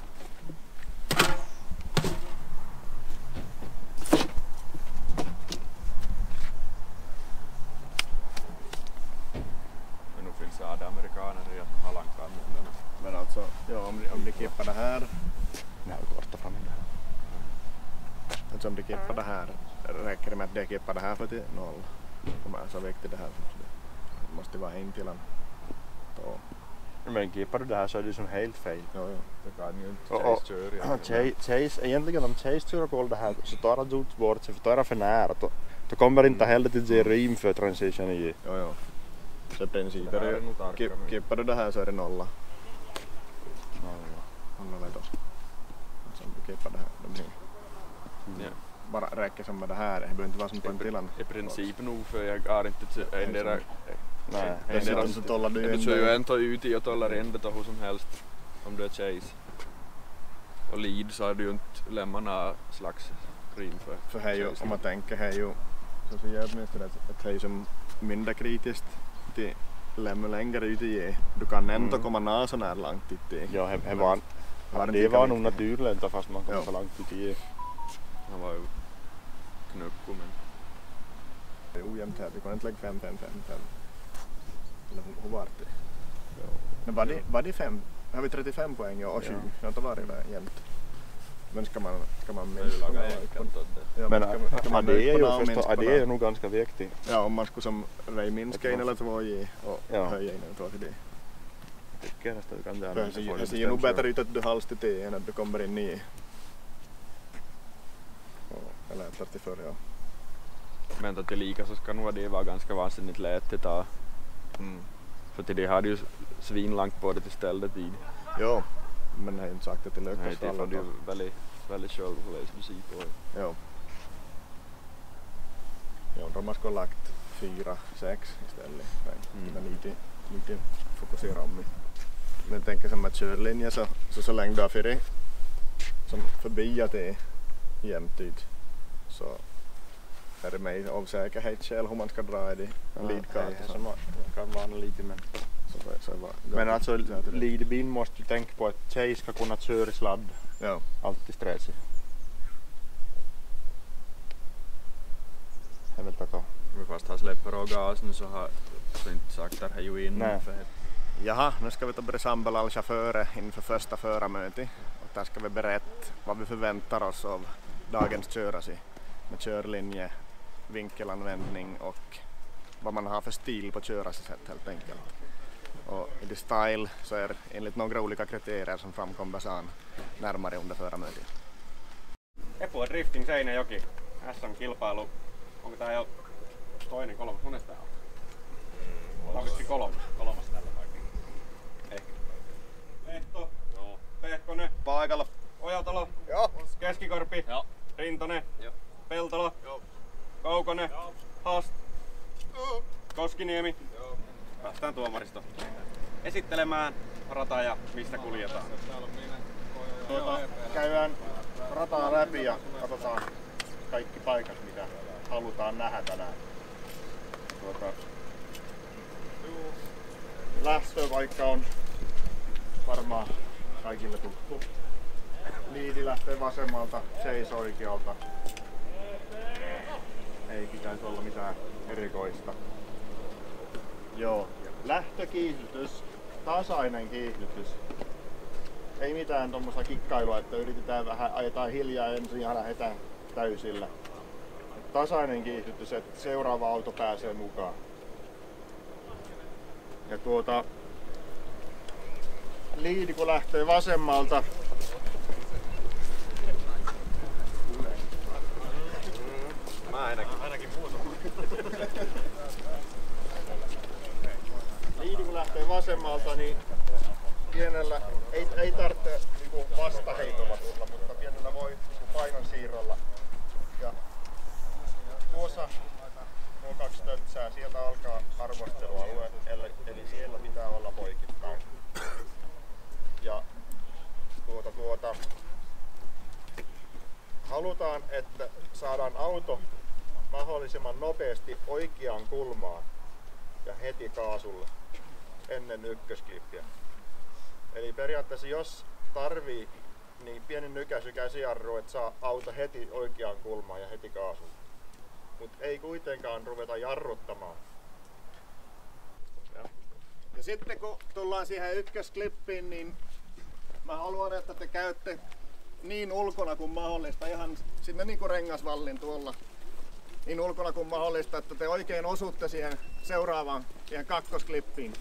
Om de kippar det här, räcker det med att de kippar det här för till noll. De är så viktigt det här. Det måste vara in till en. Men kippar du det här så är det som helt fel. Ja, ja. Det kan ju inte oh, Chase köra. Chase, Chase, egentligen om Chase kör koll det här så tar han ut bort sig, för tar han för nära. Då, då kommer inte heller till det rim för transition i. Ja, ja. Så principen är ju, kippar du det här så är det nolla. Nolla. Nolla vedo. Så om du kippar det här, de här. Mm. Ja. Bara räcker som med det här, det behöver inte vara som på en till annan. I princip nog för jag har inte en där. Nej, en där så tollar du ju. Du kör ju en ut i och tollar en beta hur som helst om du är chase. Och lead så har du ju inte lämnat slags rim för. För här ju, om man tänker här ju, så ser jag åtminstone att det är som mindre kritiskt till lämna längre ut i. Du kan ändå komma nära så här långt ut i. Ja, det var, det var nog naturligt fast man kom så långt ut i. Han var ju knucko, men... Det är ojämnt här, vi kan inte lägga fem, fem, fem, fem. Eller hur var det? Men var det, var det fem? Har vi trettiofem poäng, ja, och tjugo. Ja. Det har inte varit jämnt. Men ska man, ska man minska? Ja, men A D är, förstå, A D är nog ganska viktigt. Ja, om man skulle som rej minska in eller två i och ja. Höja in eller två till det. Tycker att du kan göra det. Det ser ju nog bättre ut att du halst till det än att du kommer in i. Eller trettiofyra, ja. Men att det lika så ska nog A D vara ganska vansinnigt lätt att ta. Mm. För till det hade ju svinlangt på det till stället vid. Ja. Men jag har inte sagt att det lökar så alla. Det är väldigt, väldigt själv att läsa musik på. Ja. Jag undrar om man ska ha lagt fyra, sex istället. Mm. Men lite, lite fokusera om mig. Men jag tänker som att körlinjen så, så, så länge du har förbi, som förbi att det är jämtid. Så är det med osäkerhet själv hur man ska dra i det. Ja, leadkartor som man kan vana lite med. Men alltså leadbin måste ju tänka på att tjej ska kunna köra sladd. Ja. Alltid stressig. Jag vill tacka. Men fast han släpper av gasen så har så inte sagt att han ju in. Jaha, nu ska vi ta bresambel all chaufförer inför första förarmötet. Och där ska vi berätta vad vi förväntar oss av dagens körasi. Med körlinje, vinkelanvändning och vad man har för stil på körasisätt helt enkelt. Och i det style så är enligt några olika kriterier som framkom Basan närmare under förra mötet. Epu on drifting Seinäjoki, S M-kilpailu. Onko tää jo toinen kolmas? Mones tää on? Onko kolmas? Kolmas tällä paikalla. Ehkä. Lehto. Joo. Pehkonen. Paikalla. Ojatalo. Joo. Keskikorpi. Joo. Rintonen. Joo. Peltalo. Joo. Kaukonen. Joo. Hast. Joo. Koskiniemi. Joo. Päästään tuomaristo esittelemään rataa ja mistä kuljetaan. Tuota, käydään rataa läpi ja katsotaan kaikki paikat, mitä halutaan nähdä tänään. Tuota, lähtöpaikka on varmaan kaikille tuttu. Liidi lähtee vasemmalta, seis oikealta. Ei pitäisi olla mitään erikoista. Joo, lähtökiihdytys, tasainen kiihdytys. Ei mitään tommoista kikkailua, että yritetään vähän, ajetaan hiljaa ensin ja lähdetään täysillä. Tasainen kiihdytys, että seuraava auto pääsee mukaan. Ja tuota, liidi kun lähtee vasemmalta. Mä ainakin, ainakin muutama. Liidi kun lähtee vasemmalta, niin pienellä, ei, ei tarvitse niin vastaheitolla tulla, mutta pienellä voi niin painon siirrolla. Ja tuossa nuo kaksi töpsää, sieltä alkaa arvostelualue, eli, eli siellä pitää olla poikittain. Ja tuota, tuota, halutaan, että saadaan auto mahdollisimman nopeasti oikeaan kulmaan ja heti kaasulle ennen ykköskiippiä. Eli periaatteessa jos tarvii, niin pieni nykäisy käsijarru, että saa auto heti oikeaan kulmaan ja heti kaasulle. Mut ei kuitenkaan ruveta jarruttamaan. Ja, ja sitten kun tullaan siihen ykkösklippiin, niin mä haluan, että te käytte niin ulkona kuin mahdollista, ihan sinne niin kuin rengasvallin tuolla. Niin ulkona kuin mahdollista, että te oikein osutte siihen seuraavaan, siihen kakkosklippiin.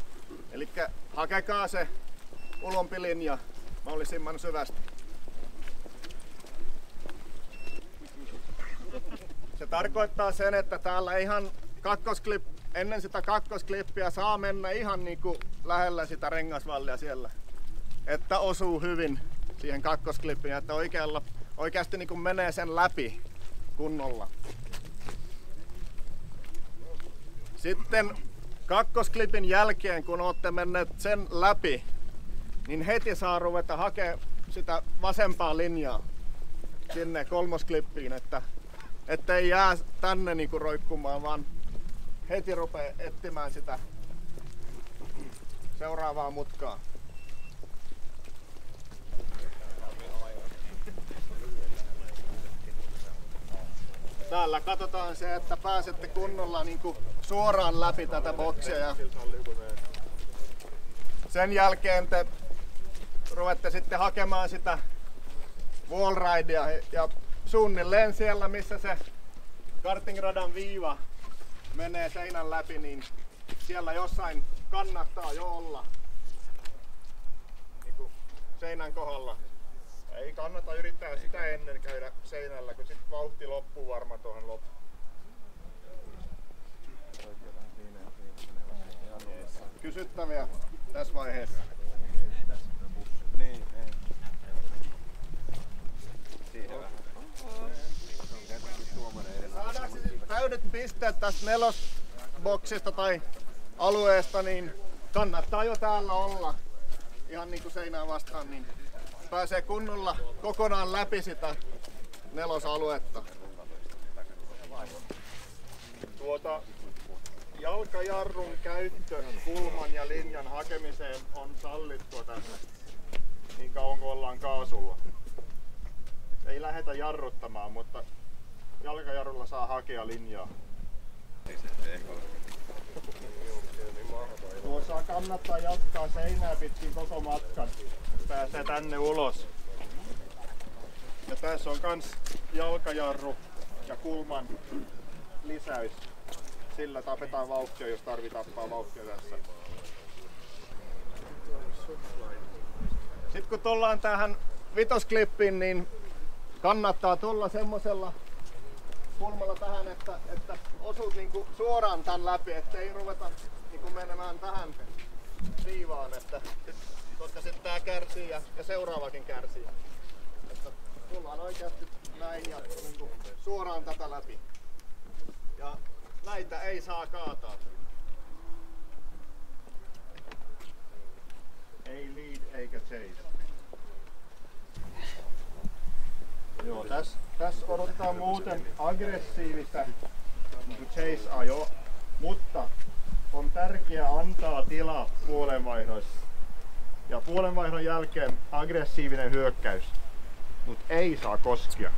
Elikkä hakekaa se ulompi linja mahdollisimman syvästi. Se tarkoittaa sen, että täällä ihan kakkosklip, ennen sitä kakkosklippiä saa mennä ihan niin kuin lähellä sitä rengasvallia siellä. Että osuu hyvin siihen kakkosklippiin, että oikealla, oikeasti niin kuin menee sen läpi kunnolla. Sitten kakkosklipin jälkeen, kun olette menneet sen läpi, niin heti saa ruveta hakemaan sitä vasempaa linjaa sinne kolmosklippiin, että ettei jää tänne niinku roikkumaan, vaan heti rupeaa etsimään sitä seuraavaa mutkaa. Täällä katsotaan se, että pääsette kunnolla niinku suoraan läpi tätä boksia ja sen jälkeen te ruvette sitten hakemaan sitä wallridea ja suunnilleen siellä missä se kartingradan viiva menee seinän läpi, niin siellä jossain kannattaa jo olla niin seinän kohdalla. Ei kannata yrittää sitä ennen käydä seinällä, kun sitten vauhti loppuu varmaan tuohon loppuun. Kysyttäviä tässä vaiheessa? Niin, ei. Siihen vähän. Saadaanko täydet pisteet tästä nelosboksista tai alueesta, niin kannattaa jo täällä olla ihan niin kuin seinään vastaan, niin pääsee kunnolla kokonaan läpi sitä nelosaluetta. Tuota, jalkajarrun käyttö kulman ja linjan hakemiseen on sallittua tässä niin kauan kuin ollaan kaasulla. Ei lähdetä jarruttamaan, mutta jalkajarrulla saa hakea linjaa. Tuossa kannattaa jatkaa seinää pitkin koko matkan, pääsee tänne ulos. Ja tässä on kans jalkajarru ja kulman lisäys. Sillä tapetaan vauhtia, jos tarvii tappaa vauhtia tässä. Sitten kun tullaan tähän vitosklippiin, niin kannattaa tulla semmosella kulmalla tähän, että, että osut niinku suoraan tän läpi, ettei ruveta niinku menemään tähän viivaan, että, koska sitten tää kärsii ja, ja seuraavakin kärsii. Että tullaan oikeasti näin ja niinku suoraan tätä läpi. Ja näitä ei saa kaataa. Ei lead eikä chase. Joo, tässä täs odottaa muuten aggressiivista chase-ajoa, mutta on tärkeää antaa tilaa puolenvaihdoissa. Ja puolenvaihdon jälkeen aggressiivinen hyökkäys, mutta ei saa koskea.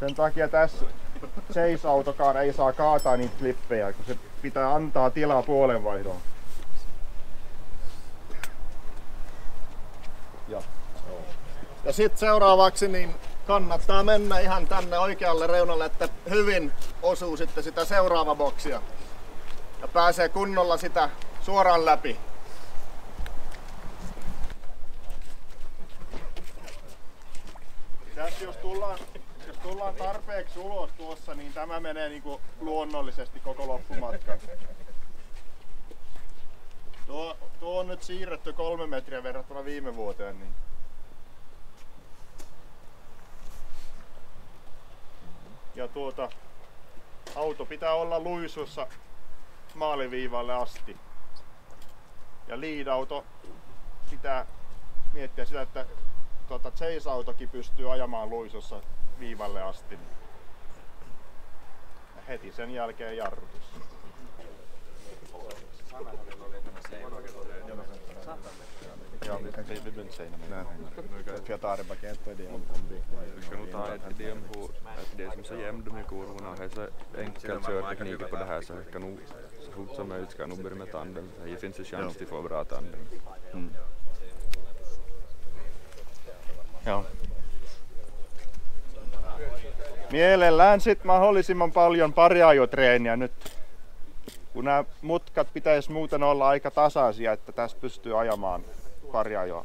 Sen takia tässä chase-autokaan ei saa kaataa niitä flippejä, kun se pitää antaa tilaa puolenvaihdoon. Ja, ja sitten seuraavaksi niin kannattaa mennä ihan tänne oikealle reunalle, että hyvin osuu sitten sitä seuraava boksia. Ja pääsee kunnolla sitä suoraan läpi. Tässä jos tullaan, jos tullaan tarpeeksi ulos tuossa, niin tämä menee niin kuin luonnollisesti koko loppumatkan. Tuo, tuo on nyt siirretty kolme metriä verrattuna viime vuoteen. Niin. Ja tuota, auto pitää olla luisussa maaliviivalle asti. Ja lead-auto pitää miettiä sitä, että tuota, chase-autokin pystyy ajamaan luisussa viivalle asti. Ja heti sen jälkeen jarrutus. Ja, vi vi blir säga men för att arbeta inte det om vi ska nog ta ett idé om hur det som så jämnt med kurvorna här så enkel körteknik på det här så kan nog så fort som möjligt ska nog börja med tanden. Det finns en chans till få bra tanden. Ja. Mielellään sit mahdollisimman paljon pariajotreeniä nyt. Kun nämä mutkat pitäisi muuten olla aika tasaisia, että tässä pystyy ajamaan pariajoa.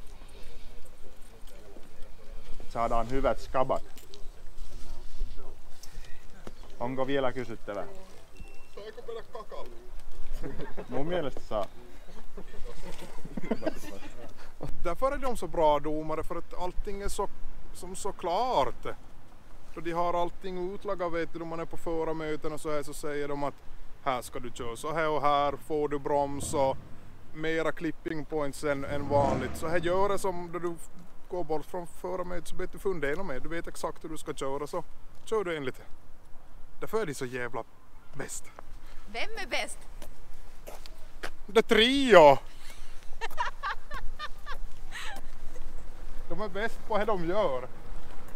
Saadaan hyvät skabat. Onko vielä kysyttävää? Saiko mennä kakalle? Mun mielestä saa. Därför är de så bra domare, för att allting är så, som så klart. Då de har allting utlagat, vet du, när man är på förarmöten och så här så säger de att här ska du köra så här och här får du broms och mera clipping points än, än vanligt. Så här gör det som när du går bort från förarmötet så vet du fundera med. Du vet exakt hur du ska köra så kör du enligt det. Därför är det så jävla bäst. Vem är bäst? Det trio! De är bäst på vad de gör.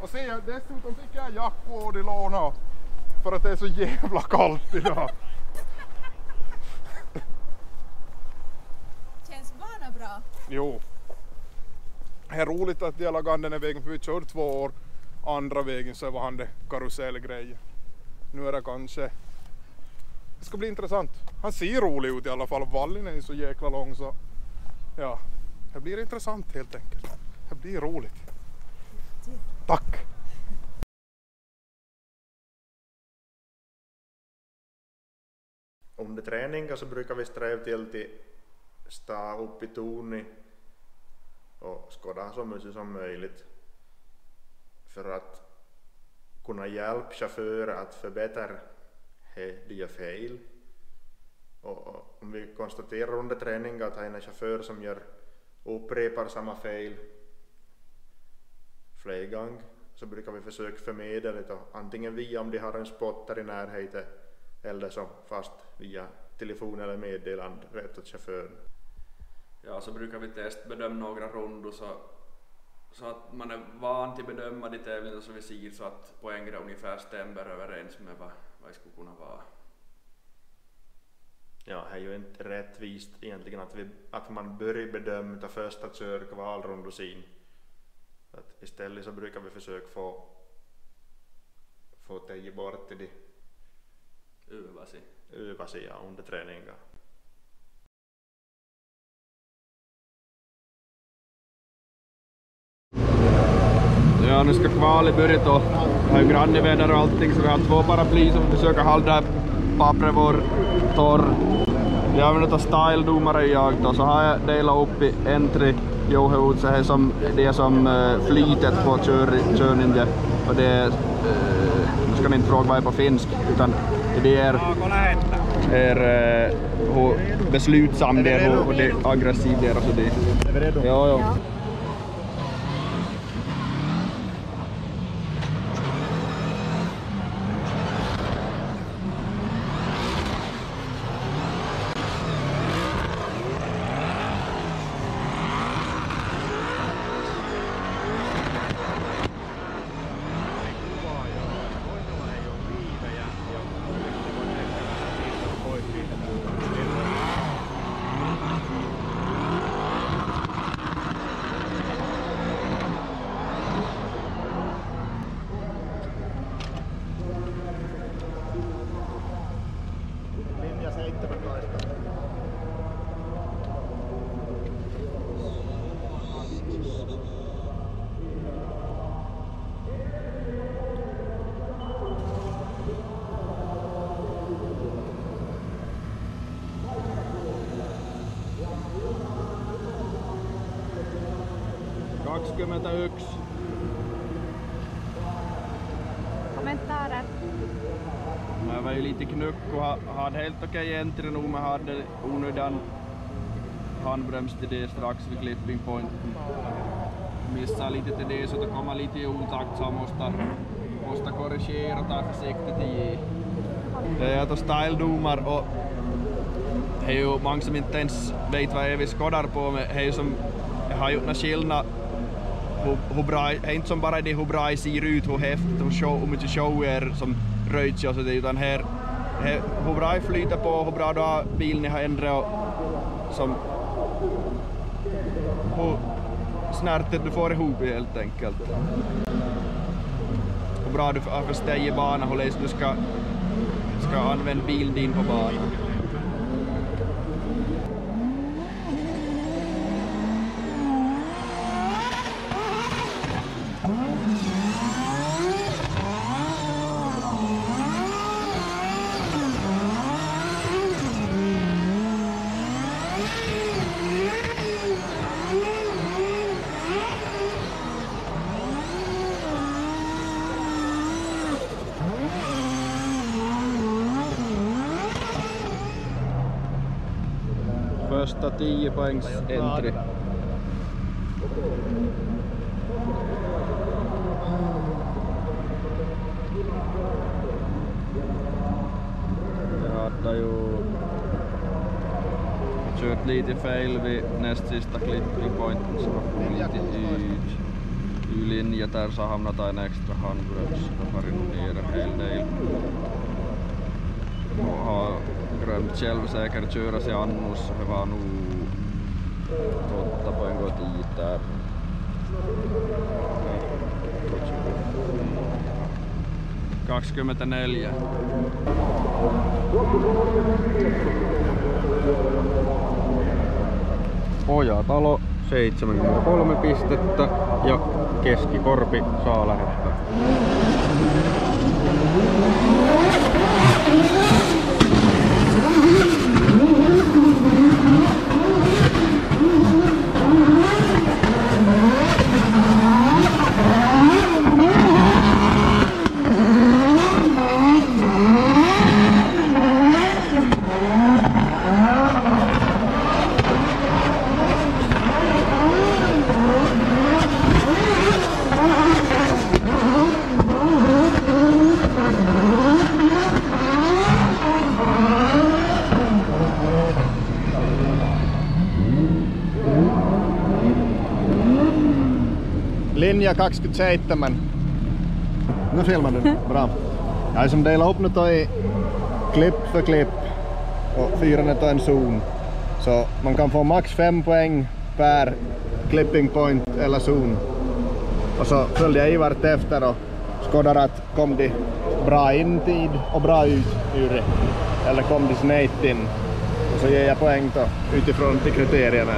Och se, dessutom fick jag Jack och Odilona för att det är så jävla kallt idag. Känns banan bra? Jo. Det är roligt att de har lagt an den här vägen, för vi kör två år. Andra vägen så var han det karusellgrej. Nu är det kanske... Det ska bli intressant. Han ser rolig ut i alla fall. Vallen är så jäkla lång så... Ja, det blir intressant helt enkelt. Det blir roligt. Tack! Under träningen så brukar vi sträva till att stå upp i tornet och skåda så mycket som möjligt för att kunna hjälpa chaufförer att förbättra det de gör fel. Och om vi konstaterar under träningen att en chaufför som gör upprepar samma fel flera gånger, så brukar vi försöka förmedla det antingen via om de har en spotter i närheten eller som fast via telefon eller meddelande rätt åt chauffören. Ja, så brukar vi testbedöma några rundor så, så att man är van till bedöma de tävlingar som vi ser så att poängen ungefär stämmer överens med vad, vad det skulle kunna vara. Ja, det är ju inte rättvist egentligen att, vi, att man börjar bedöma ta första körkvalrundor sin. Att istället så brukar vi försöka få få teje bort det. Öva sig. Öva sig, ja, under träningen. Ja, nu ska kvalet börja då. Det är ju granneväder och allting, så vi har två paraply som försöker hålla pappret vår torr. Jag vill ta style-domare jag då, så har jag delat upp i entry. Jo, det är ut så här som det som uh, flytet på körningen. Och det är... Uh, nu ska ni inte fråga vad jag är på finsk, utan det är, är uh, beslutsam det är, och det är aggressiv det är, alltså det. Ja, ja. kaksikymmentäyksi. Kommentarer? Jag var ju lite knuck och hade helt okej entry nu, men hade onödan handbrems till det strax vid clipping pointen. Missade lite till det så det kommer lite i otakt, så jag måste, måste korrigera och ta försiktigt i. Jag tar style-domar och det är ju många som inte ens vet vad jag vill skådar på, men det är ju som jag har gjort en skillnad. Det är inte som bara det hur bra jag ser ut, hur häftigt och show, hur mycket show är som röjt sig och sådär, utan här, här hur bra jag flyter på, hur bra du har bilen har ändrat och som hur snärtet du får ihop helt enkelt. Hur bra du har försteg i banan, hur lätt du ska, ska använda bilen din på banan. Första tio poängs entry. Jag hade ju kört lite fel vid näst sista clipping pointen, så jag kom lite i, i linja där, så hamnade jag en extra handbrems. Jag har ner en hel del. Jag har glömt själv säkert köra sig annars. Det var nog Tapoin kotiin täällä. kaksikymmentäneljä. Ojatalo seitsemänkymmentäkolme pistettä ja Keskikorpi saa lähettää. Linja kaksikymmentäseitsemän. Nu filmar du. Bra. Jag som delar upp nu då är klipp för klipp och firandet av en zon. Så man kan få max fem poäng per clipping point eller zon. Och så följde jag vart efter och skådar att kom det bra in tid och bra ut ur eller kom det snett in. Och så ger jag poäng då utifrån de kriterierna.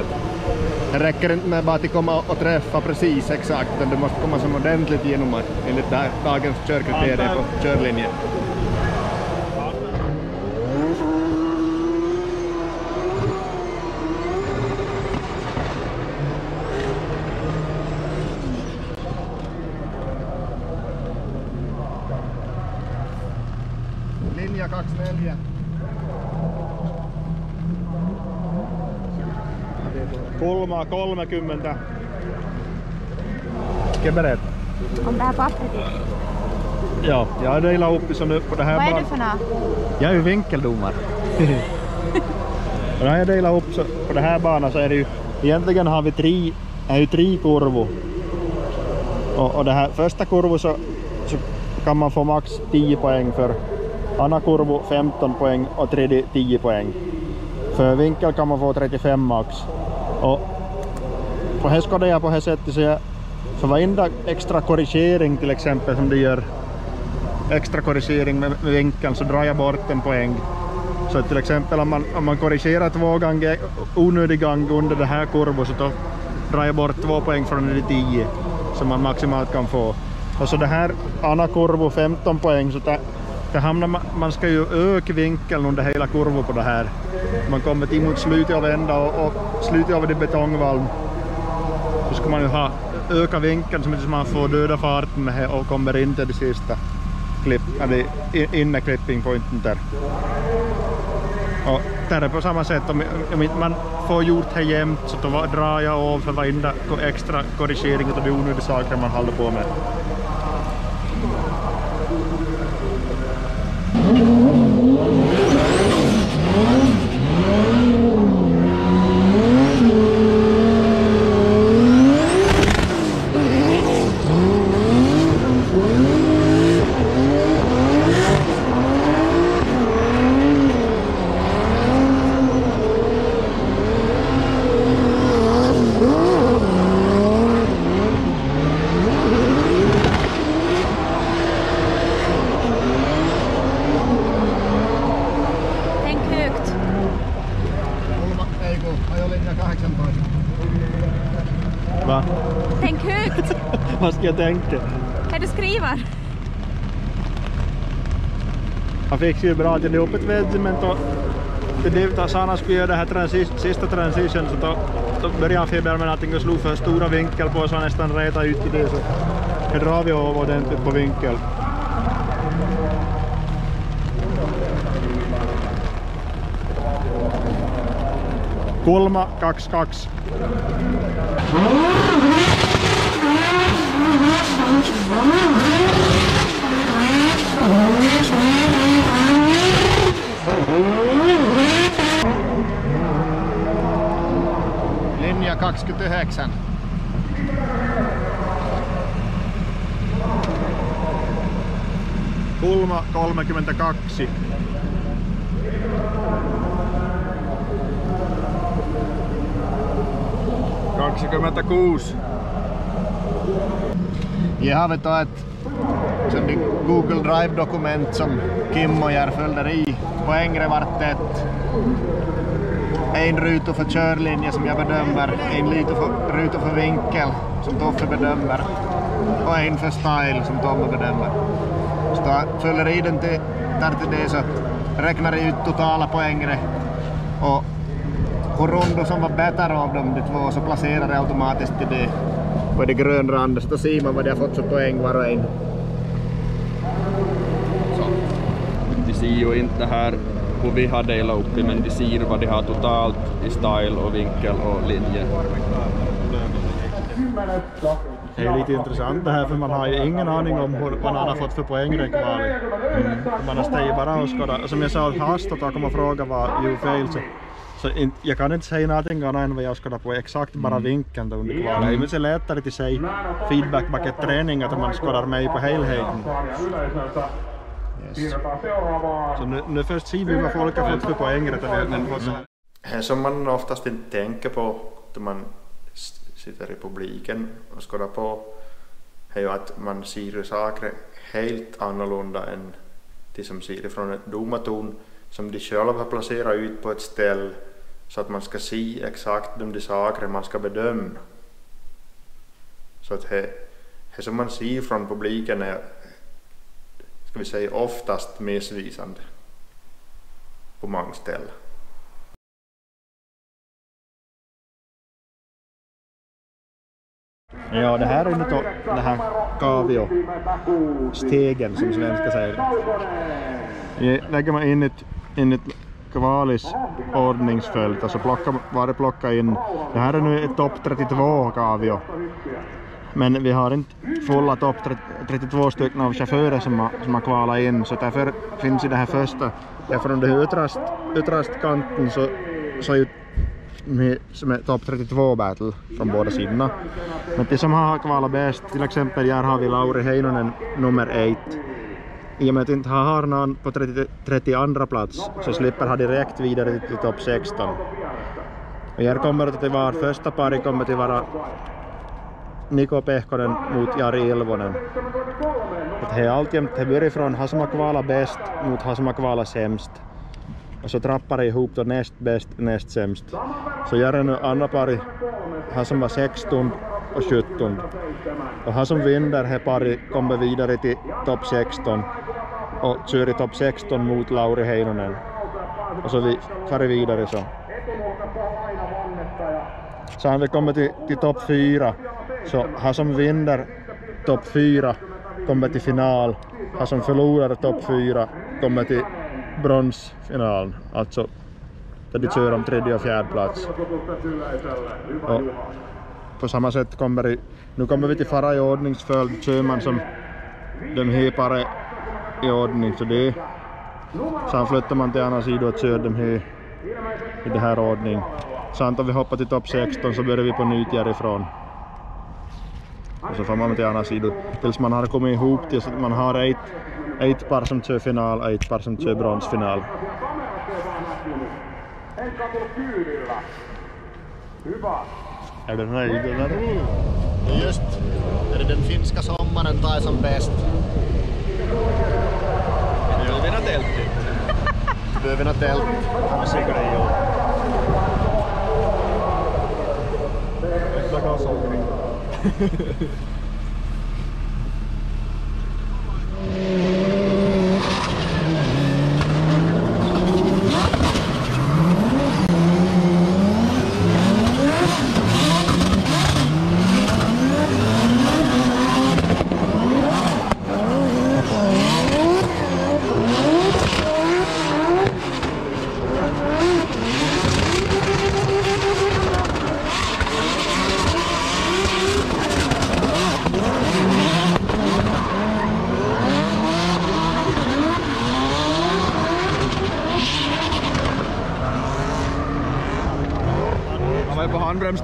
Det räcker inte med bara att komma och träffa precis exakt, utan du måste komma som ordentligt genom att enligt här dagens körkriterier på körlinjen. Linja kaksikymmentäneljä. Kulmaa kolmekymmentä. Kebereet. On tää pappiti? Joo, jag är illa uppe så nu på det här. Vad är du för något? Jag är ju vinkeldomare. Och när jag delar upp så på det här banan så är det ju egentligen har vi tre, är ju tre kurvor. Och, och det här första kurvor så, så kan man få max tio poäng för. Andra kurvor femton poäng och tredje tio poäng. För vinkel kan man få trettiofem max. Och på här skadar jag på här sättet så jag för varenda extra korrigering till exempel som du gör extra korrigering med, med vinkeln så drar jag bort en poäng. Så till exempel om man, om man korrigerar två gånger onödig gång under det här kurvor så då drar jag bort två poäng från de tio som man maximalt kan få. Och så det här andra kurvor femton poäng så där, där hamnar man, man ska ju öka vinkeln under hela kurvor på det här. Man kommer till mot slutet av ända och, och slutet av det betongvalv. Då ska man ju ha öka vinkeln så att man får döda farten med och kommer in till det sista klipp, eller inne clipping pointen där. Och där är på samma sätt, om, om man får gjort här jämnt så då drar jag av för varenda extra korrigering av de onödiga saker man håller på med. Va? Tänk högt! Vad ska jag tänka? Kan du skriva? Han fick ju bra till det upp ett vädje, men då det blev att Sanna skulle göra det här transis, sista transition så då, då började han feber med allting och slog för stora vinkel på så han nästan reta ut i det så det drar vi av ordentligt på vinkel. Kulma kaksikymmentäkaksi. Linja kaksikymmentäyhdeksän. Kulma kolmekymmentäkaksi. kaksikymmentäkuusi. Jag har tagit ett Google Drive-dokument som Kim och jag följde i. Poängre vart ett en ruta för körlinje som jag bedömer, en ruta för vinkel som Toffe bedömer och en för style som Tommy bedömer. Så jag följer i den till det så att räknar ut totala poängre och på rondo som var bättre av dem de två så placerar jag automatiskt till det på det grön randen så då ser man vad det har fått så poäng var och en. Så. De ser ju inte här hur vi har delat upp det, men de ser vad de har totalt i style och vinkel och linje. Det är lite intressant det här för man har ju ingen aning om hur man har fått för poängräckvalet. Mm. Man har steg bara och skådat. Som jag sa att hastat och kommer fråga vad ju fel så. Så in, jag kan inte säga någonting annat än vad jag skådar på exakt bara vinkeln under kvalet. Men det är lättare till sig feedback baket träning att man skådar mig på helheten. Yes. Så nu, nu först ser vi vad folk har fått för poäng rätt eller mm. Som man oftast inte tänker på när man sitter i publiken och skådar på är ju att man ser saker helt annorlunda än de som ser det från ett domartorn som de själva placerar ut på ett ställe så att man ska se exakt de saker man ska bedöma. Så att det som man ser från publiken är, ska vi säga, oftast missvisande på många ställen. Ja, det här är inte det här Kavio-stegen som svenska säger. Jag lägger man in ett, in ett kvalis ordningsföljd, alltså plocka, varje plocka in. Det här är nu ett topp trettiotvå Kavio. Men vi har inte fulla topp trettiotvå stycken av chaufförer som har, som har kvalat in, så därför finns i det här första. Därför under den ytterst, ytterstkanten så, så är ju som är topp trettiotvå battle från båda sidorna. Men det som har kvalat bäst, till exempel här har vi Lauri Heinonen nummer åtta. I och med att inte har någon på trettioandra plats så slipper han direkt vidare till topp sexton. Och här kommer det att vara första pari kommer till vara Niko Pehkonen mot Jari Ilvonen. Att he alltjämt he börjar från han som har kvalat bäst mot han som har kvalat sämst. Och så trappar det ihop då näst bäst, näst sämst. Så gör det nu andra pari, han som var sexton och sjutton. Och han som vinner här pari kommer vidare till topp sexton. Och kör i topp sexton mot Lauri Heinonen. Och så vi far vidare så. Så han vi kommer till, till topp fyra. Så han som vinner topp fyra kommer till final. Han som förlorar topp fyra kommer till bronsfinalen, alltså där de kör om tredje och fjärde plats. Och på samma sätt kommer det, nu kommer vi till fara i ordningsföljd, kör man som de här pare i ordning, så det sen flyttar man till andra sidan och kör dem här i det här ordning. Sen om vi hoppar till topp sexton så börjar vi på nytt härifrån. Och så får man till andra sidan tills man har kommit ihop tills man har ett ett par som kör final, ett par som kör bronsfinal. Är du nöjd eller? Just, är det den finska sommaren tar som bäst? Dövina tältet. Dövina tält, han är säkert det ju. Äkta gasåkning.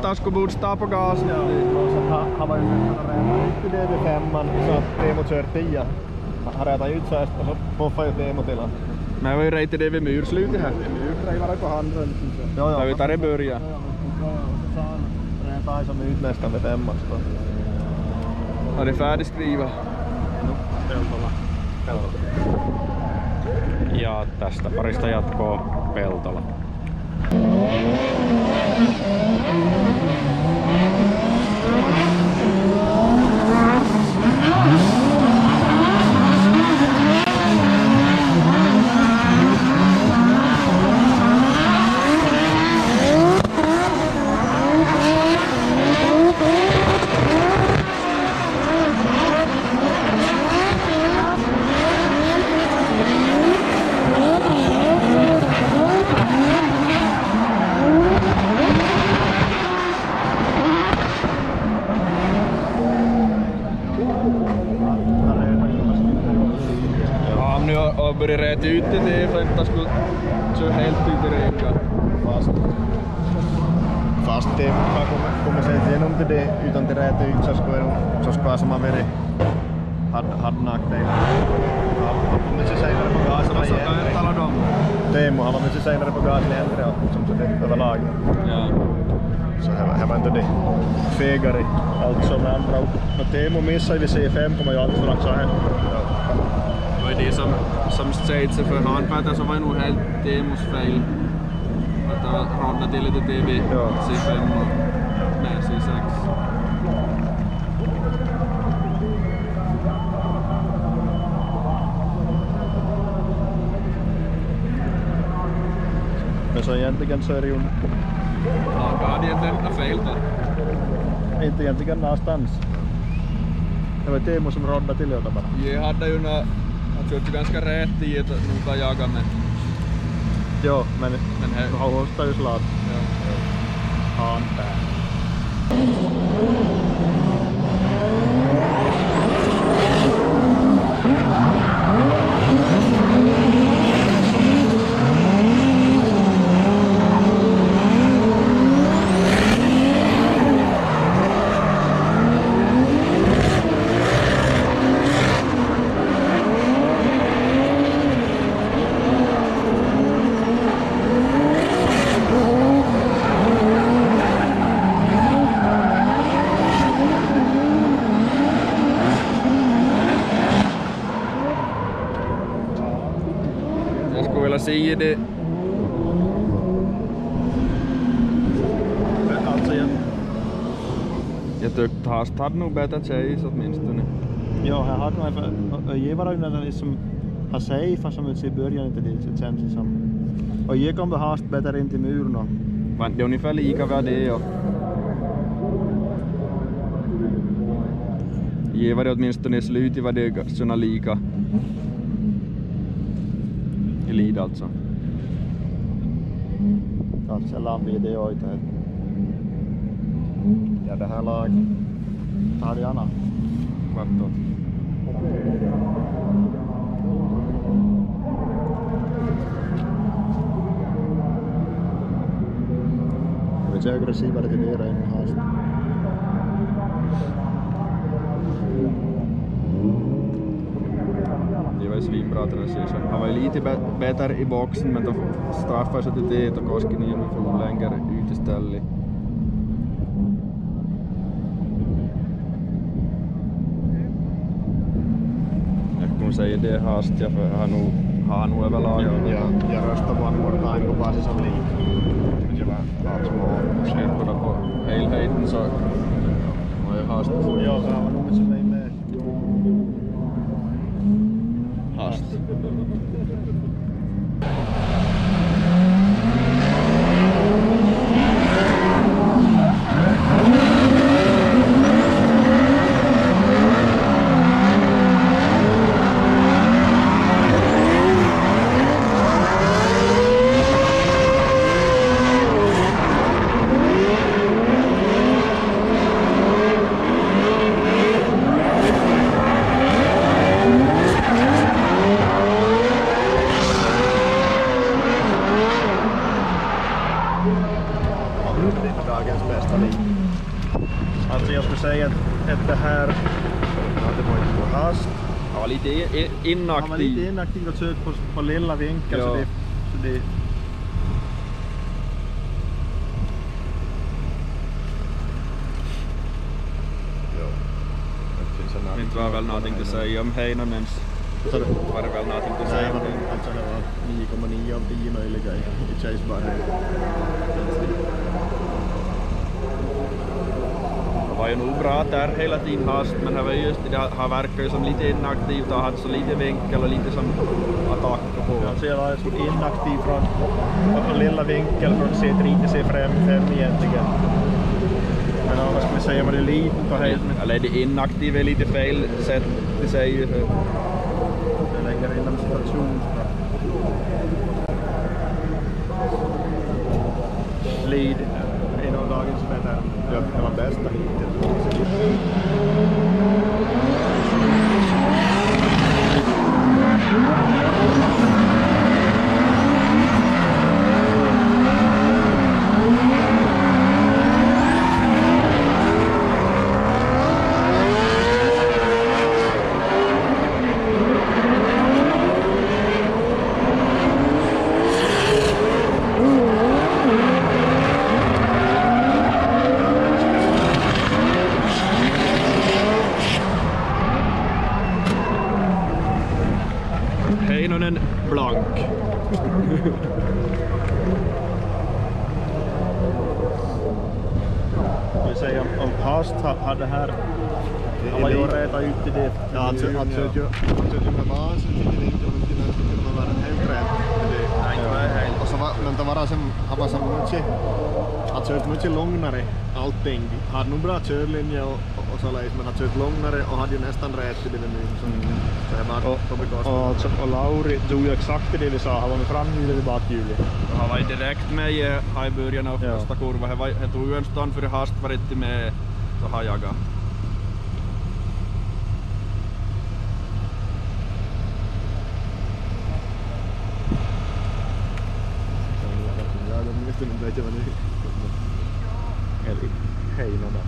Taskobordstad på gasen. Ja, han var ju ut i D V femman så att Teemu kör tio. Han rätade ut så här och så poffade ju Teemu till han. Men jag var ju rätt i det vid murslutet här. Murstrejvade på handen. Ja, ja. Där vi tar i början. Ja, ja. Och så sa han ungefär som ut nästan med femma. Har det färdigskriva? Peltolla. Peltolla. Ja tästä parista jatkoa Peltolla. Börjar rätt ut i det för att skulle så helt ut i reka. Fast fast det bara kommer kommer sen genom det utan det rätt ut så skulle så skulle samma värde had hadnak teillä. Mutta se säilyy pagaasilla ja talodom. Teemu haluaa se säilyy pagaasilla ja Andre ottaa sen tätä laajaa. Ja så här här väntar det fegari alltså med andra. No Teemu missade vi C fem kommer jag att strax här. Det som, som statsade för handbäten så var det nog helt Teemus fel att ha radat till lite T V C fem och nej C sex. Men så egentligen så är det ju... Alkaa det lämna fel då? Inte egentligen någonstans. Det var Teemus som radade till det bara. Jag hade ju några... Jag tror att det är ganska rätt i att nu kan jaga men... Jo, men... Men här... Du har hostat ju slatt. Ja, ja. Handbär. Säger det. Alltså jag... Jag tyckte Haast hade nog bättre chase åtminstone. Ja, han hade nog för övergivaren den liksom har safe som ut sig början inte det känns som. Och jag kom Haast bättre in till murarna. Men det är ungefär lika vad det är. Jag var åtminstone slut i vad det är såna lika. Lead alltså. Katsellaan videoita. Ja tähän like. Tarjana. Katso. Se on aggressiivärti viereen haaste. Han var lite bättre i boxen men de straffade sig till det och Koski ner med från längre ut istället. Jag kommer säga det hast ja för han nog har nog överlag ja rösta one more time på basis av lik. Det var alltså skitbra på helheten så var jag hast. Ja, alltså jag skulle säga att, att det här var hast. Han var lite inaktiv. Han var lite inaktiv och söt på, på lilla vinkar så det, så det... sådana. Inte var väl någonting att säga om Heinonen ens. Så det var det väl någonting att säga om det. Alltså det var nio komma nio av tio möjliga i Chase bara. Det var ju nog bra där hela tiden hast, men det var just det, han verkar ju som lite inaktivt och hade så lite vinkel och lite som attack på. Ja, så jag var så inaktiv från, från lilla vinkel från C tre till C fem egentligen. Men om man skulle säga vad det är litet och helt... Eller det inaktiva är lite fel sätt till sig. Jag lägger in en situation. Lead är någon dagens bättre. Ja, det var bästa hittills. Heinonen blank. Vi säger om Hast hade här. Han var ju rätt ut i det. Ja, alltså att att ju med var så det inte kunde vara helt rätt. Nej, det var helt. Och så var men det var som hoppas som mycket. Att kört mycket lugnare allting. Hade nog bra körlinje och och så läs men att kört lugnare och hade ju nästan rätt i det nu som. Och, och, och Lauri tog ju exakt det vi sa, han var med framhjulet vid bakhjulet. Han var ju direkt med här i början av ja. Första kurvan, han tog ju en stund för hast var inte med så här jaga. Eli Heinonen.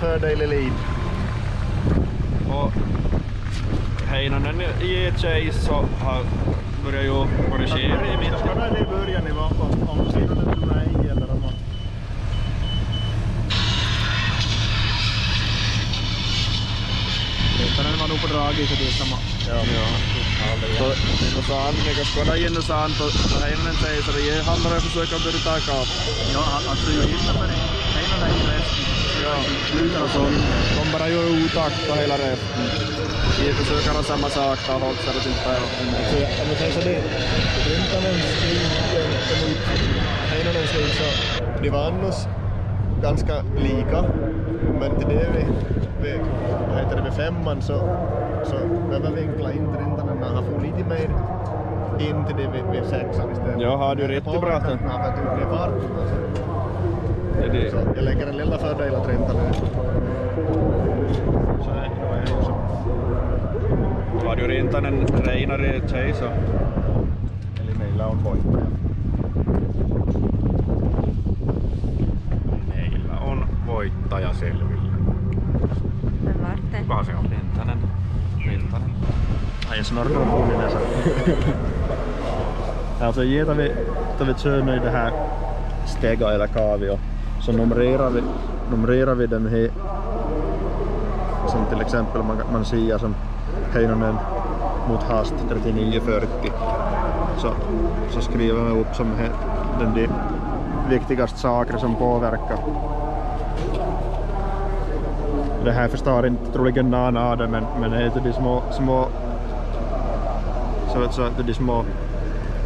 Fördel i lead. Och Heinonen i Chase så börjar ju korrigera i mitten. Ska det i början i vapen om du ser att du är i eller om man... Heinonen var nog på dragit så det är samma. Ja. Så sa han, mikä Skoda Jenny sa antoi, että Heinonen seisoi, ja ei Hallari suikaan pyritään kaapaan. Joo, alltså ju innanför Heinonen i resten. Ja, så de bara gör otakt på hela resten. Vi försöker ha samma sak och hålla sig till färden. Om vi säger så det, Rintanen skriker mot Heinonen så de var annars ganska lika. Men till det vi, vi heter det vid femman så, så behöver vi vinkla in Rintanen när han får lite mer in till det vid, vid sexan istället. Ja, har du rätt i braten? Jag lägger en lilla fördel att ränta nu. Så här, då är det också. Då var ju rentan en renare tjej så. Eller meillä on voittaja. Meillä on voittaja selvillä. Kuka se on? Rintanen. Rintanen. Ai snorkon huulinensa. Alltså ger vi, tar vi kör nu det här stega eller kavio. Så numrerar vi, numrerar vi den här, som till exempel man, man ser som Heinonen mot Hast trettionio fyrtio. Så, så skriver vi upp som här, den de viktigaste saker som påverkar. Det här förstår inte troligen någon av det, men, men det är de små, små, så, så, de små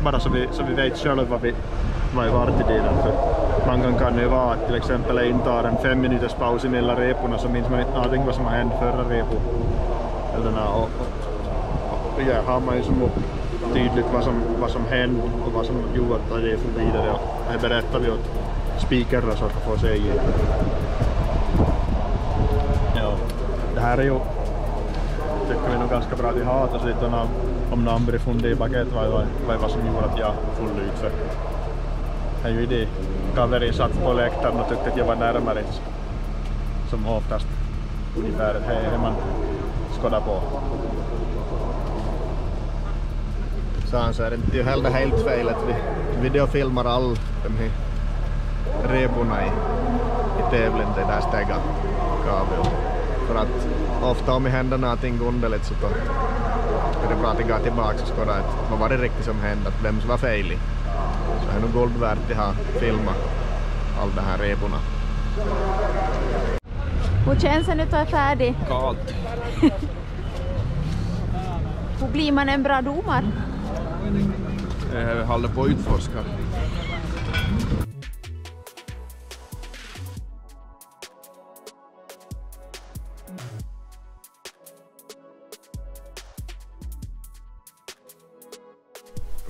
bara så vi, så vi vet själv vad vi vad är vart i tiden. Man kan ju vara att till exempel intar en fem minuters paus mellan reporna så minns man någonting vad som har hänt förra repon. Eller när och, och ja, har man ju som tydligt vad som, vad som hänt och vad som gjort att det är vidare. Det berättar vi åt speakerna så att man får se i. Ja. Det här är ju, tycker vi nog ganska bra att vi har det, så lite om, om namnet funder i baget vad vad som gjorde att jag full ut för. Här är ju det, kaveri satt på läktaren och tyckte att jag var närmare som oftast ungefär här är man skåda på. Sen så är det inte ju heller helt fel att vi videofilmar all de här reporna i, i tävlingen i det där stegat kabel. För att ofta om i händerna någonting underligt så då är det bra att gå tillbaka och skåda att vad var det riktigt som hände, att vem som var feilig. Så här är nog guld värt att ha filmat all de här reporna. Hur känns det nu att jag är färdig? Kallt. Hur blir man en bra domare? Jag håller på att utforska.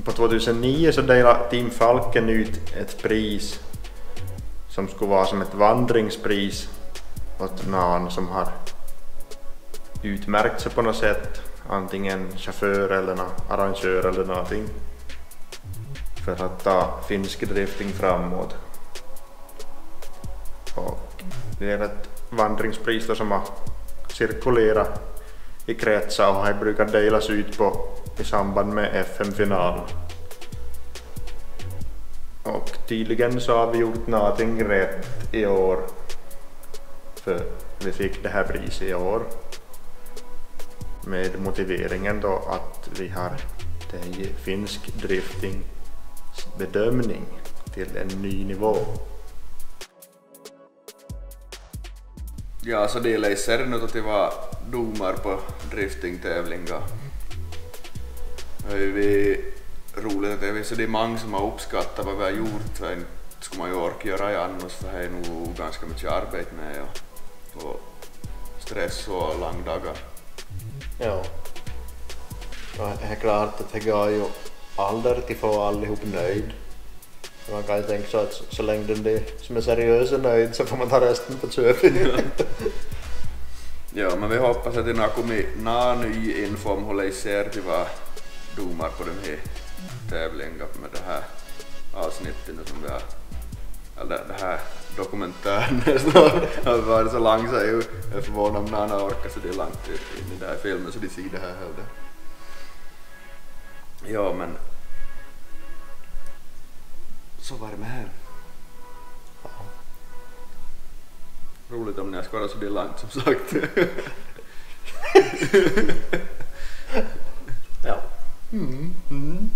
På två tusen nio så delade Team Falken ut ett pris som skulle vara som ett vandringspris åt någon som har utmärkt sig på något sätt, antingen chaufför eller någon arrangör eller någonting, för att ta finsk drifting framåt. Och det är ett vandringspris som har cirkulerat i kretsar och har brukat delas ut på i samband med F M-finalen. Och tydligen så har vi gjort någonting rätt i år, för vi fick det här priset i år med motiveringen då att vi har tagit finsk drifting bedömning till en ny nivå. Ja, så det är särskilt att det var domar på driftingtävlingar. Det är roligt att det är så det är många som har uppskattat vad vi har gjort. För skulle man ju orka göra i annars, för det är nog ganska mycket arbete med och, och stress och långdagar. Ja, ja, det är klart att det går ju aldrig att få allihop nöjd. Man kan ju tänka så att så länge den är som är seriös och nöjd så får man ta resten på köpet. Ja, men vi hoppas att det har kommit någon ny info om hur det ser till vad domar på den här tävlingen med det här avsnittet som vi har, eller det här dokumentären var så lång så jag är förvånad om någon har orkat så det är långt in i den här filmen så de ser det här heller. Ja, men så var det med här. Ja. Roligt om ni har skådat så det är långt som sagt. Ja. Mm. Mm.